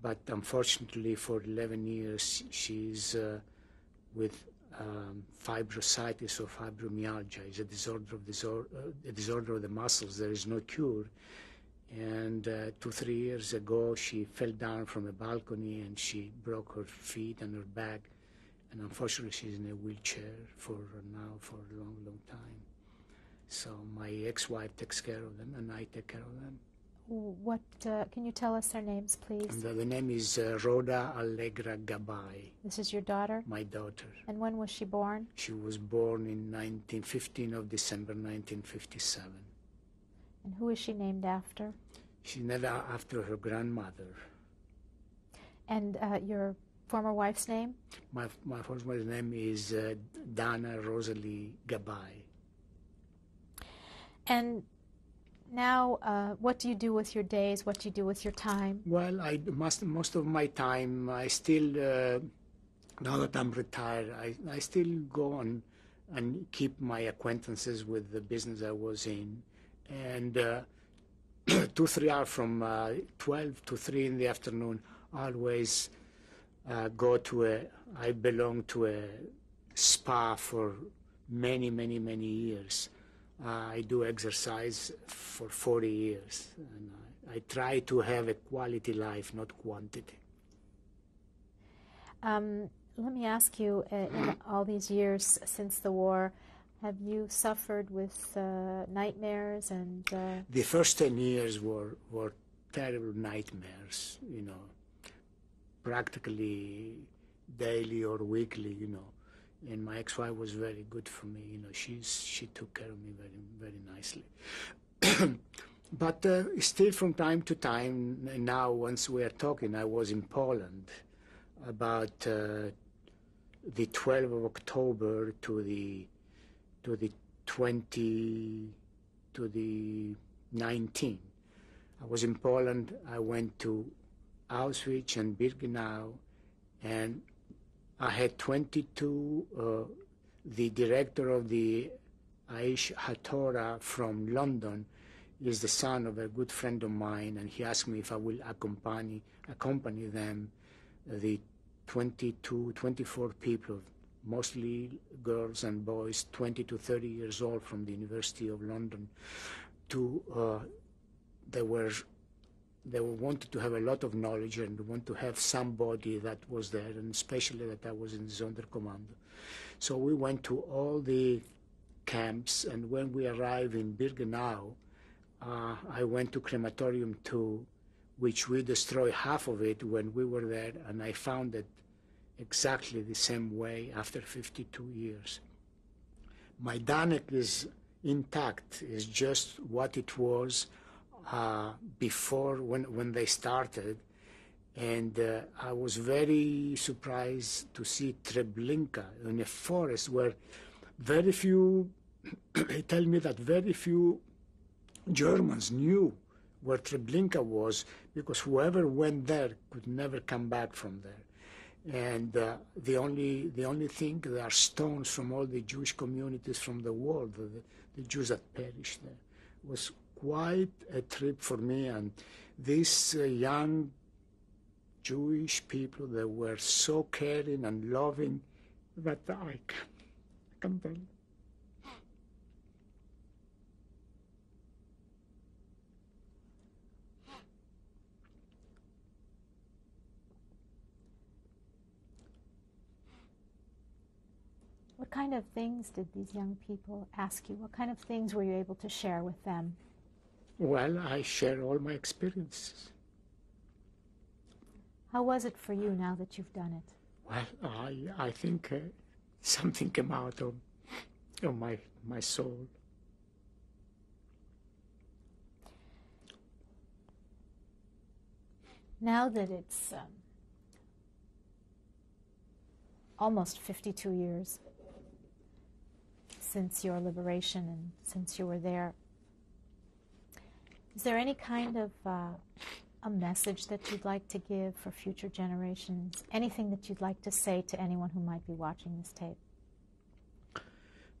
but unfortunately for 11 years she's with fibrositis or fibromyalgia. It's a disorder of the muscles. There is no cure. And 2-3 years ago, she fell down from a balcony and she broke her feet and her back. And unfortunately, she's in a wheelchair for now for a long, long time. So my ex-wife takes care of them, and I take care of them. What can you tell us their names, please? And the name is Rhoda Allegra Gabbai. This is your daughter? My daughter. And when was she born? She was born in 15 December 1957. And who is she named after? She's named after her grandmother. And your former wife's name? My former wife's name is Dana Rosalie Gabbai. And now, what do you do with your days? What do you do with your time? Well, most of my time, I still, now that I'm retired, I still go on and keep my acquaintances with the business I was in. And 2-3 hours from 12 to 3 in the afternoon, I always go to I belong to a spa for many, many, many years. I do exercise for 40 years, and I try to have a quality life, not quantity. Let me ask you, in all these years since the war, have you suffered with nightmares and... The first 10 years were terrible nightmares, you know, practically daily or weekly, you know. And my ex-wife was very good for me, you know. She took care of me very, very nicely. But still, from time to time, and now once we are talking, I was in Poland about the 12th of October to the 19th. I was in Poland. I went to Auschwitz and Birkenau, and I had 22, the director of the Aish HaTorah from London is the son of a good friend of mine, and he asked me if I will accompany them, the 24 people, mostly girls and boys, 20 to 30 years old from the University of London, to, they wanted to have a lot of knowledge and want to have somebody that was there, and especially that I was in Sonderkommando. So we went to all the camps, and when we arrived in Birkenau, I went to Crematorium 2, which we destroyed half of it when we were there, and I found it exactly the same way after 52 years. My Danek is intact, it's just what it was before when they started, and I was very surprised to see Treblinka in a forest where very few, they tell me that very few Germans knew where Treblinka was, because whoever went there could never come back from there. And the only thing, there are stones from all the Jewish communities from the world, the Jews that perished there. It was quite a trip for me, and these young Jewish people, they were so caring and loving that I can't tell you. What kind of things did these young people ask you? What kind of things were you able to share with them? Well, I share all my experiences. How was it for you now that you've done it? Well, I think something came out of my soul. Now that it's almost 52 years since your liberation and since you were there, is there any kind of a message that you'd like to give for future generations? Anything that you'd like to say to anyone who might be watching this tape?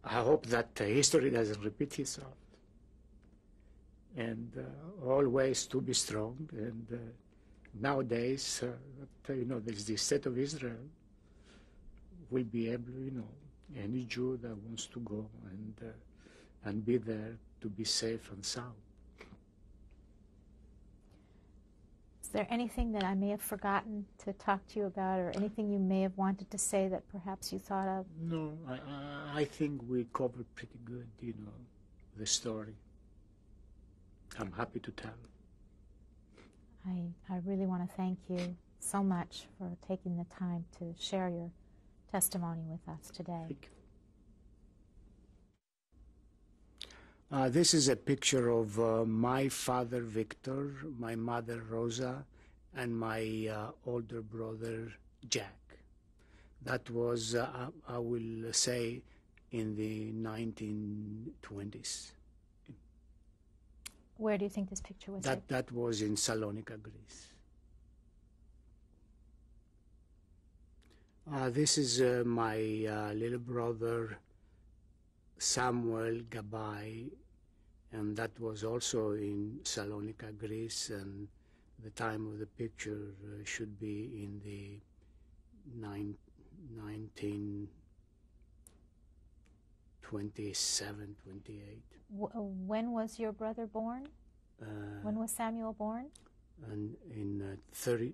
I hope that history doesn't repeat itself. And always to be strong. And nowadays, you know, there's the state of Israel will be able, you know, any Jew that wants to go and be there to be safe and sound. Is there anything that I may have forgotten to talk to you about, or anything you may have wanted to say that perhaps you thought of? No, I think we covered pretty good, you know, the story. I'm happy to tell. I really want to thank you so much for taking the time to share your testimony with us today. Thank you. This is a picture of my father, Victor, my mother, Rosa, and my older brother, Jack. That was, I will say, in the 1920s. Where do you think this picture was? That was in Thessalonica, Greece. This is my little brother, Samuel Gabbai, and that was also in Thessalonica, Greece, and the time of the picture should be in the 1927, 28. When was your brother born? When was Samuel born? And in 30,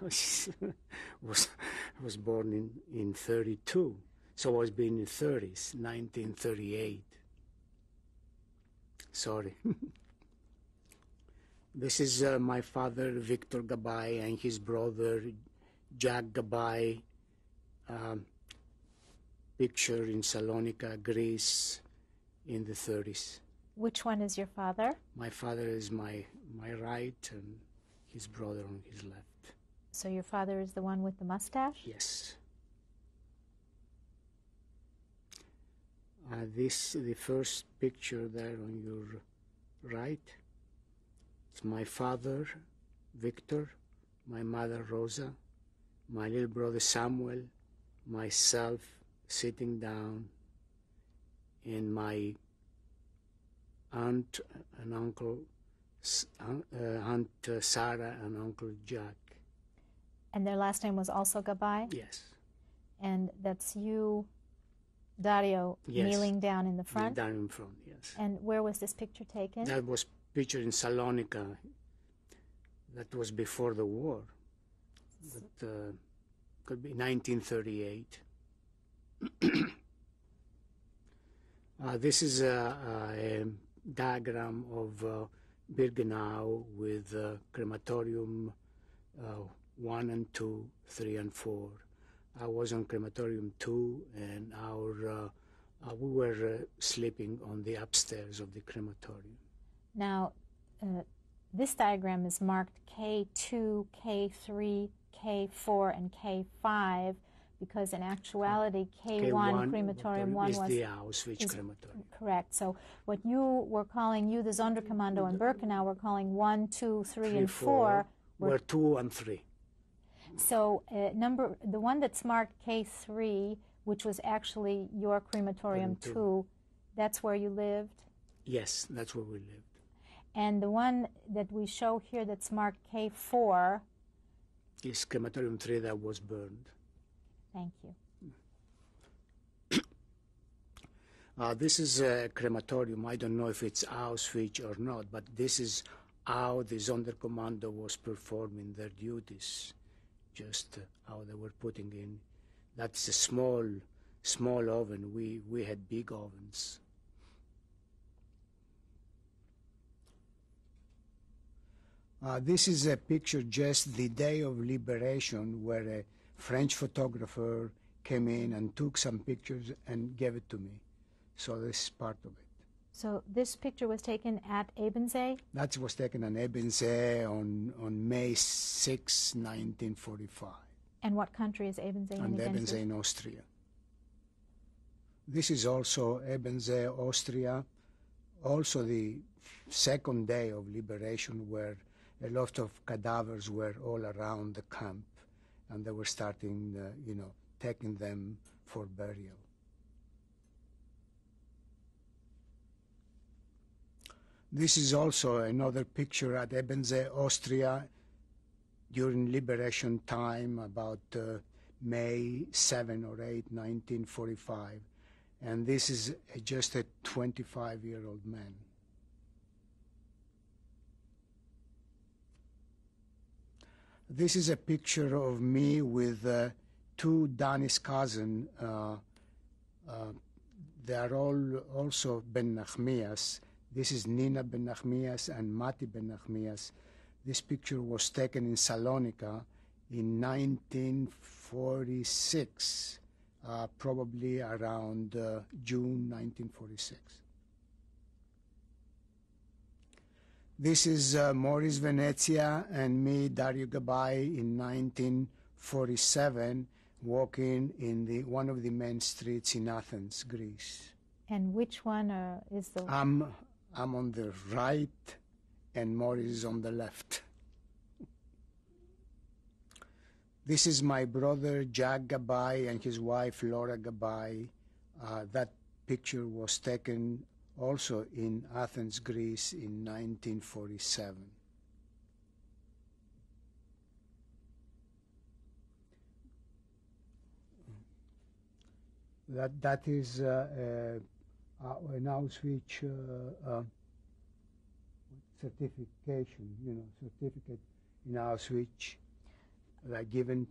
was born in 32. So I was being in the 30s, 1938. Sorry. This is my father, Victor Gabbai, and his brother, Jack Gabbai. Picture in Salonika, Greece, in the 30s. Which one is your father? My father is my right, and his brother on his left. So your father is the one with the mustache? Yes. The first picture there on your right, it's my father, Victor, my mother, Rosa, my little brother, Samuel, myself sitting down, and my aunt and uncle, Aunt Sarah and Uncle Jack. And their last name was also Gabbai? Yes. And that's you... Dario, yes. Kneeling down in the front? Down in front, yes. And where was this picture taken? That was pictured in Salonika. That was before the war. That could be 1938. This is a diagram of Birkenau with crematorium 1 and 2, 3 and 4. I was on crematorium 2, and we were sleeping on the upstairs of the crematorium. Now, this diagram is marked K2, K3, K4, and K5, because in actuality, K1 crematorium 1 was the Auschwitz crematorium. Correct. So what you were calling, you, the Sonderkommando in Birkenau, were calling 1, 2, 3, and 4. Were 2 and 3. So the one that's marked K3, which was actually your crematorium 2, that's where you lived? Yes, that's where we lived. And the one that we show here that's marked K4? Is crematorium 3 that was burned. Thank you. This is a crematorium. I don't know if it's Auschwitz or not, but this is how the Sonderkommando was performing their duties. Just how they were putting in. That's a small oven. We had big ovens. This is a picture just the day of liberation, where a French photographer came in and took some pictures and gave it to me. So this is part of it. So this picture was taken at Ebensee? That was taken at Ebensee on May 6, 1945. And what country is Ebensee in? And Ebensee in Austria. This is also Ebensee, Austria, also the second day of liberation, where a lot of cadavers were all around the camp, and they were starting, you know, taking them for burial. This is also another picture at Ebensee, Austria, during liberation time, about May 7 or 8, 1945. And this is just a 25-year-old man. This is a picture of me with two Danish cousins. They are all also Ben Nachmias. This is Nina Ben Nachmias and Matti Ben Nachmias. This picture was taken in Salonika in 1946, probably around June 1946. This is Maurice Venezia and me, Dario Gabbai, in 1947, walking in one of the main streets in Athens, Greece. And which one is the... I'm on the right, and Maurice is on the left. This is my brother, Jack Gabbai, and his wife, Laura Gabbai. That picture was taken also in Athens, Greece, in 1947. That is an Auschwitz certification, certificate in Auschwitz, like given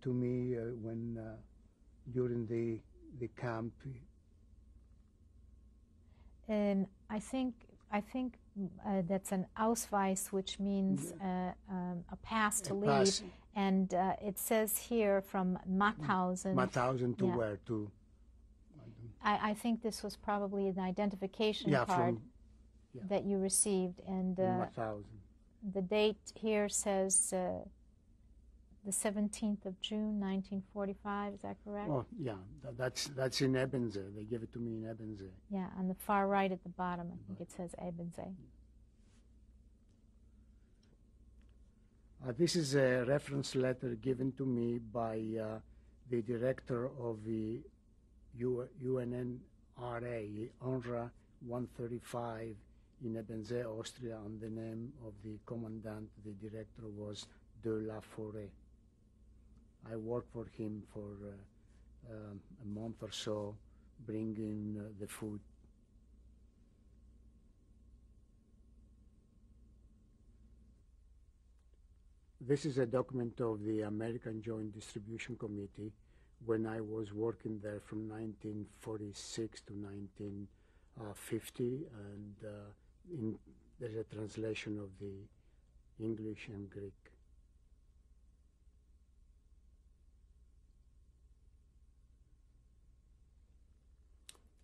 to me when during the camp. And I think that's an Ausweis, which means a pass to leave. And it says here from Mauthausen. Mauthausen to where to? I think this was probably an identification card that you received. And the date here says the 17th of June, 1945. Is that correct? Oh, yeah. That's in Ebensee. They gave it to me in Ebensee. Yeah, on the far right at the bottom, I think it says Ebensee. This is a reference letter given to me by the director of the UNNRA, UNRWA 135 in Ebensee, Austria, and the name of the commandant, the director, was de la Forêt. I worked for him for a month or so, bringing the food. This is a document of the American Joint Distribution Committee when I was working there from 1946 to 1950, and there's a translation of the English and Greek.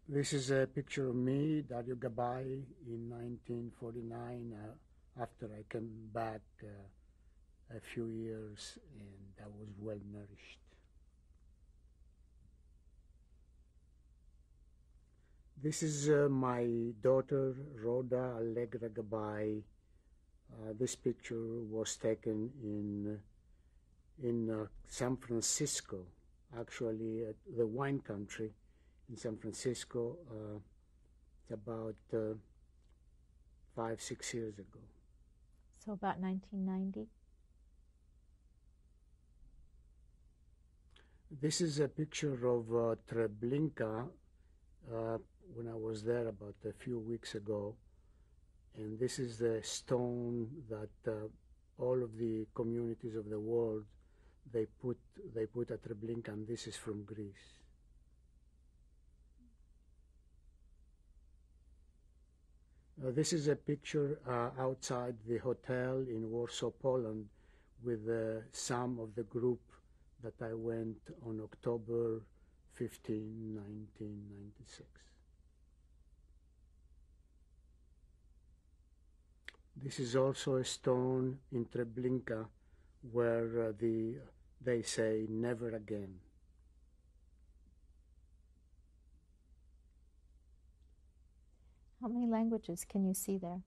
This is a picture of me, Dario Gabbai, in 1949, after I came back a few years, and I was well nourished. This is my daughter, Rhoda Allegra Gabbai. This picture was taken in San Francisco, actually at the wine country in San Francisco, about 5-6 years ago. So about 1990? This is a picture of Treblinka when I was there about a few weeks ago. And this is the stone that all of the communities of the world, they put at Treblinka, and this is from Greece. This is a picture outside the hotel in Warsaw, Poland, with some of the group that I went on October 15, 1996. This is also a stone in Treblinka where they say never again. How many languages can you see there?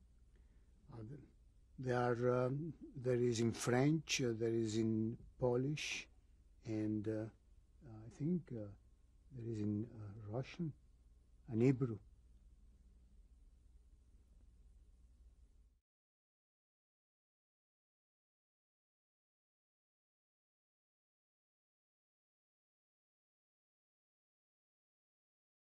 There is in French, there is in Polish, and I think there is in Russian and Hebrew.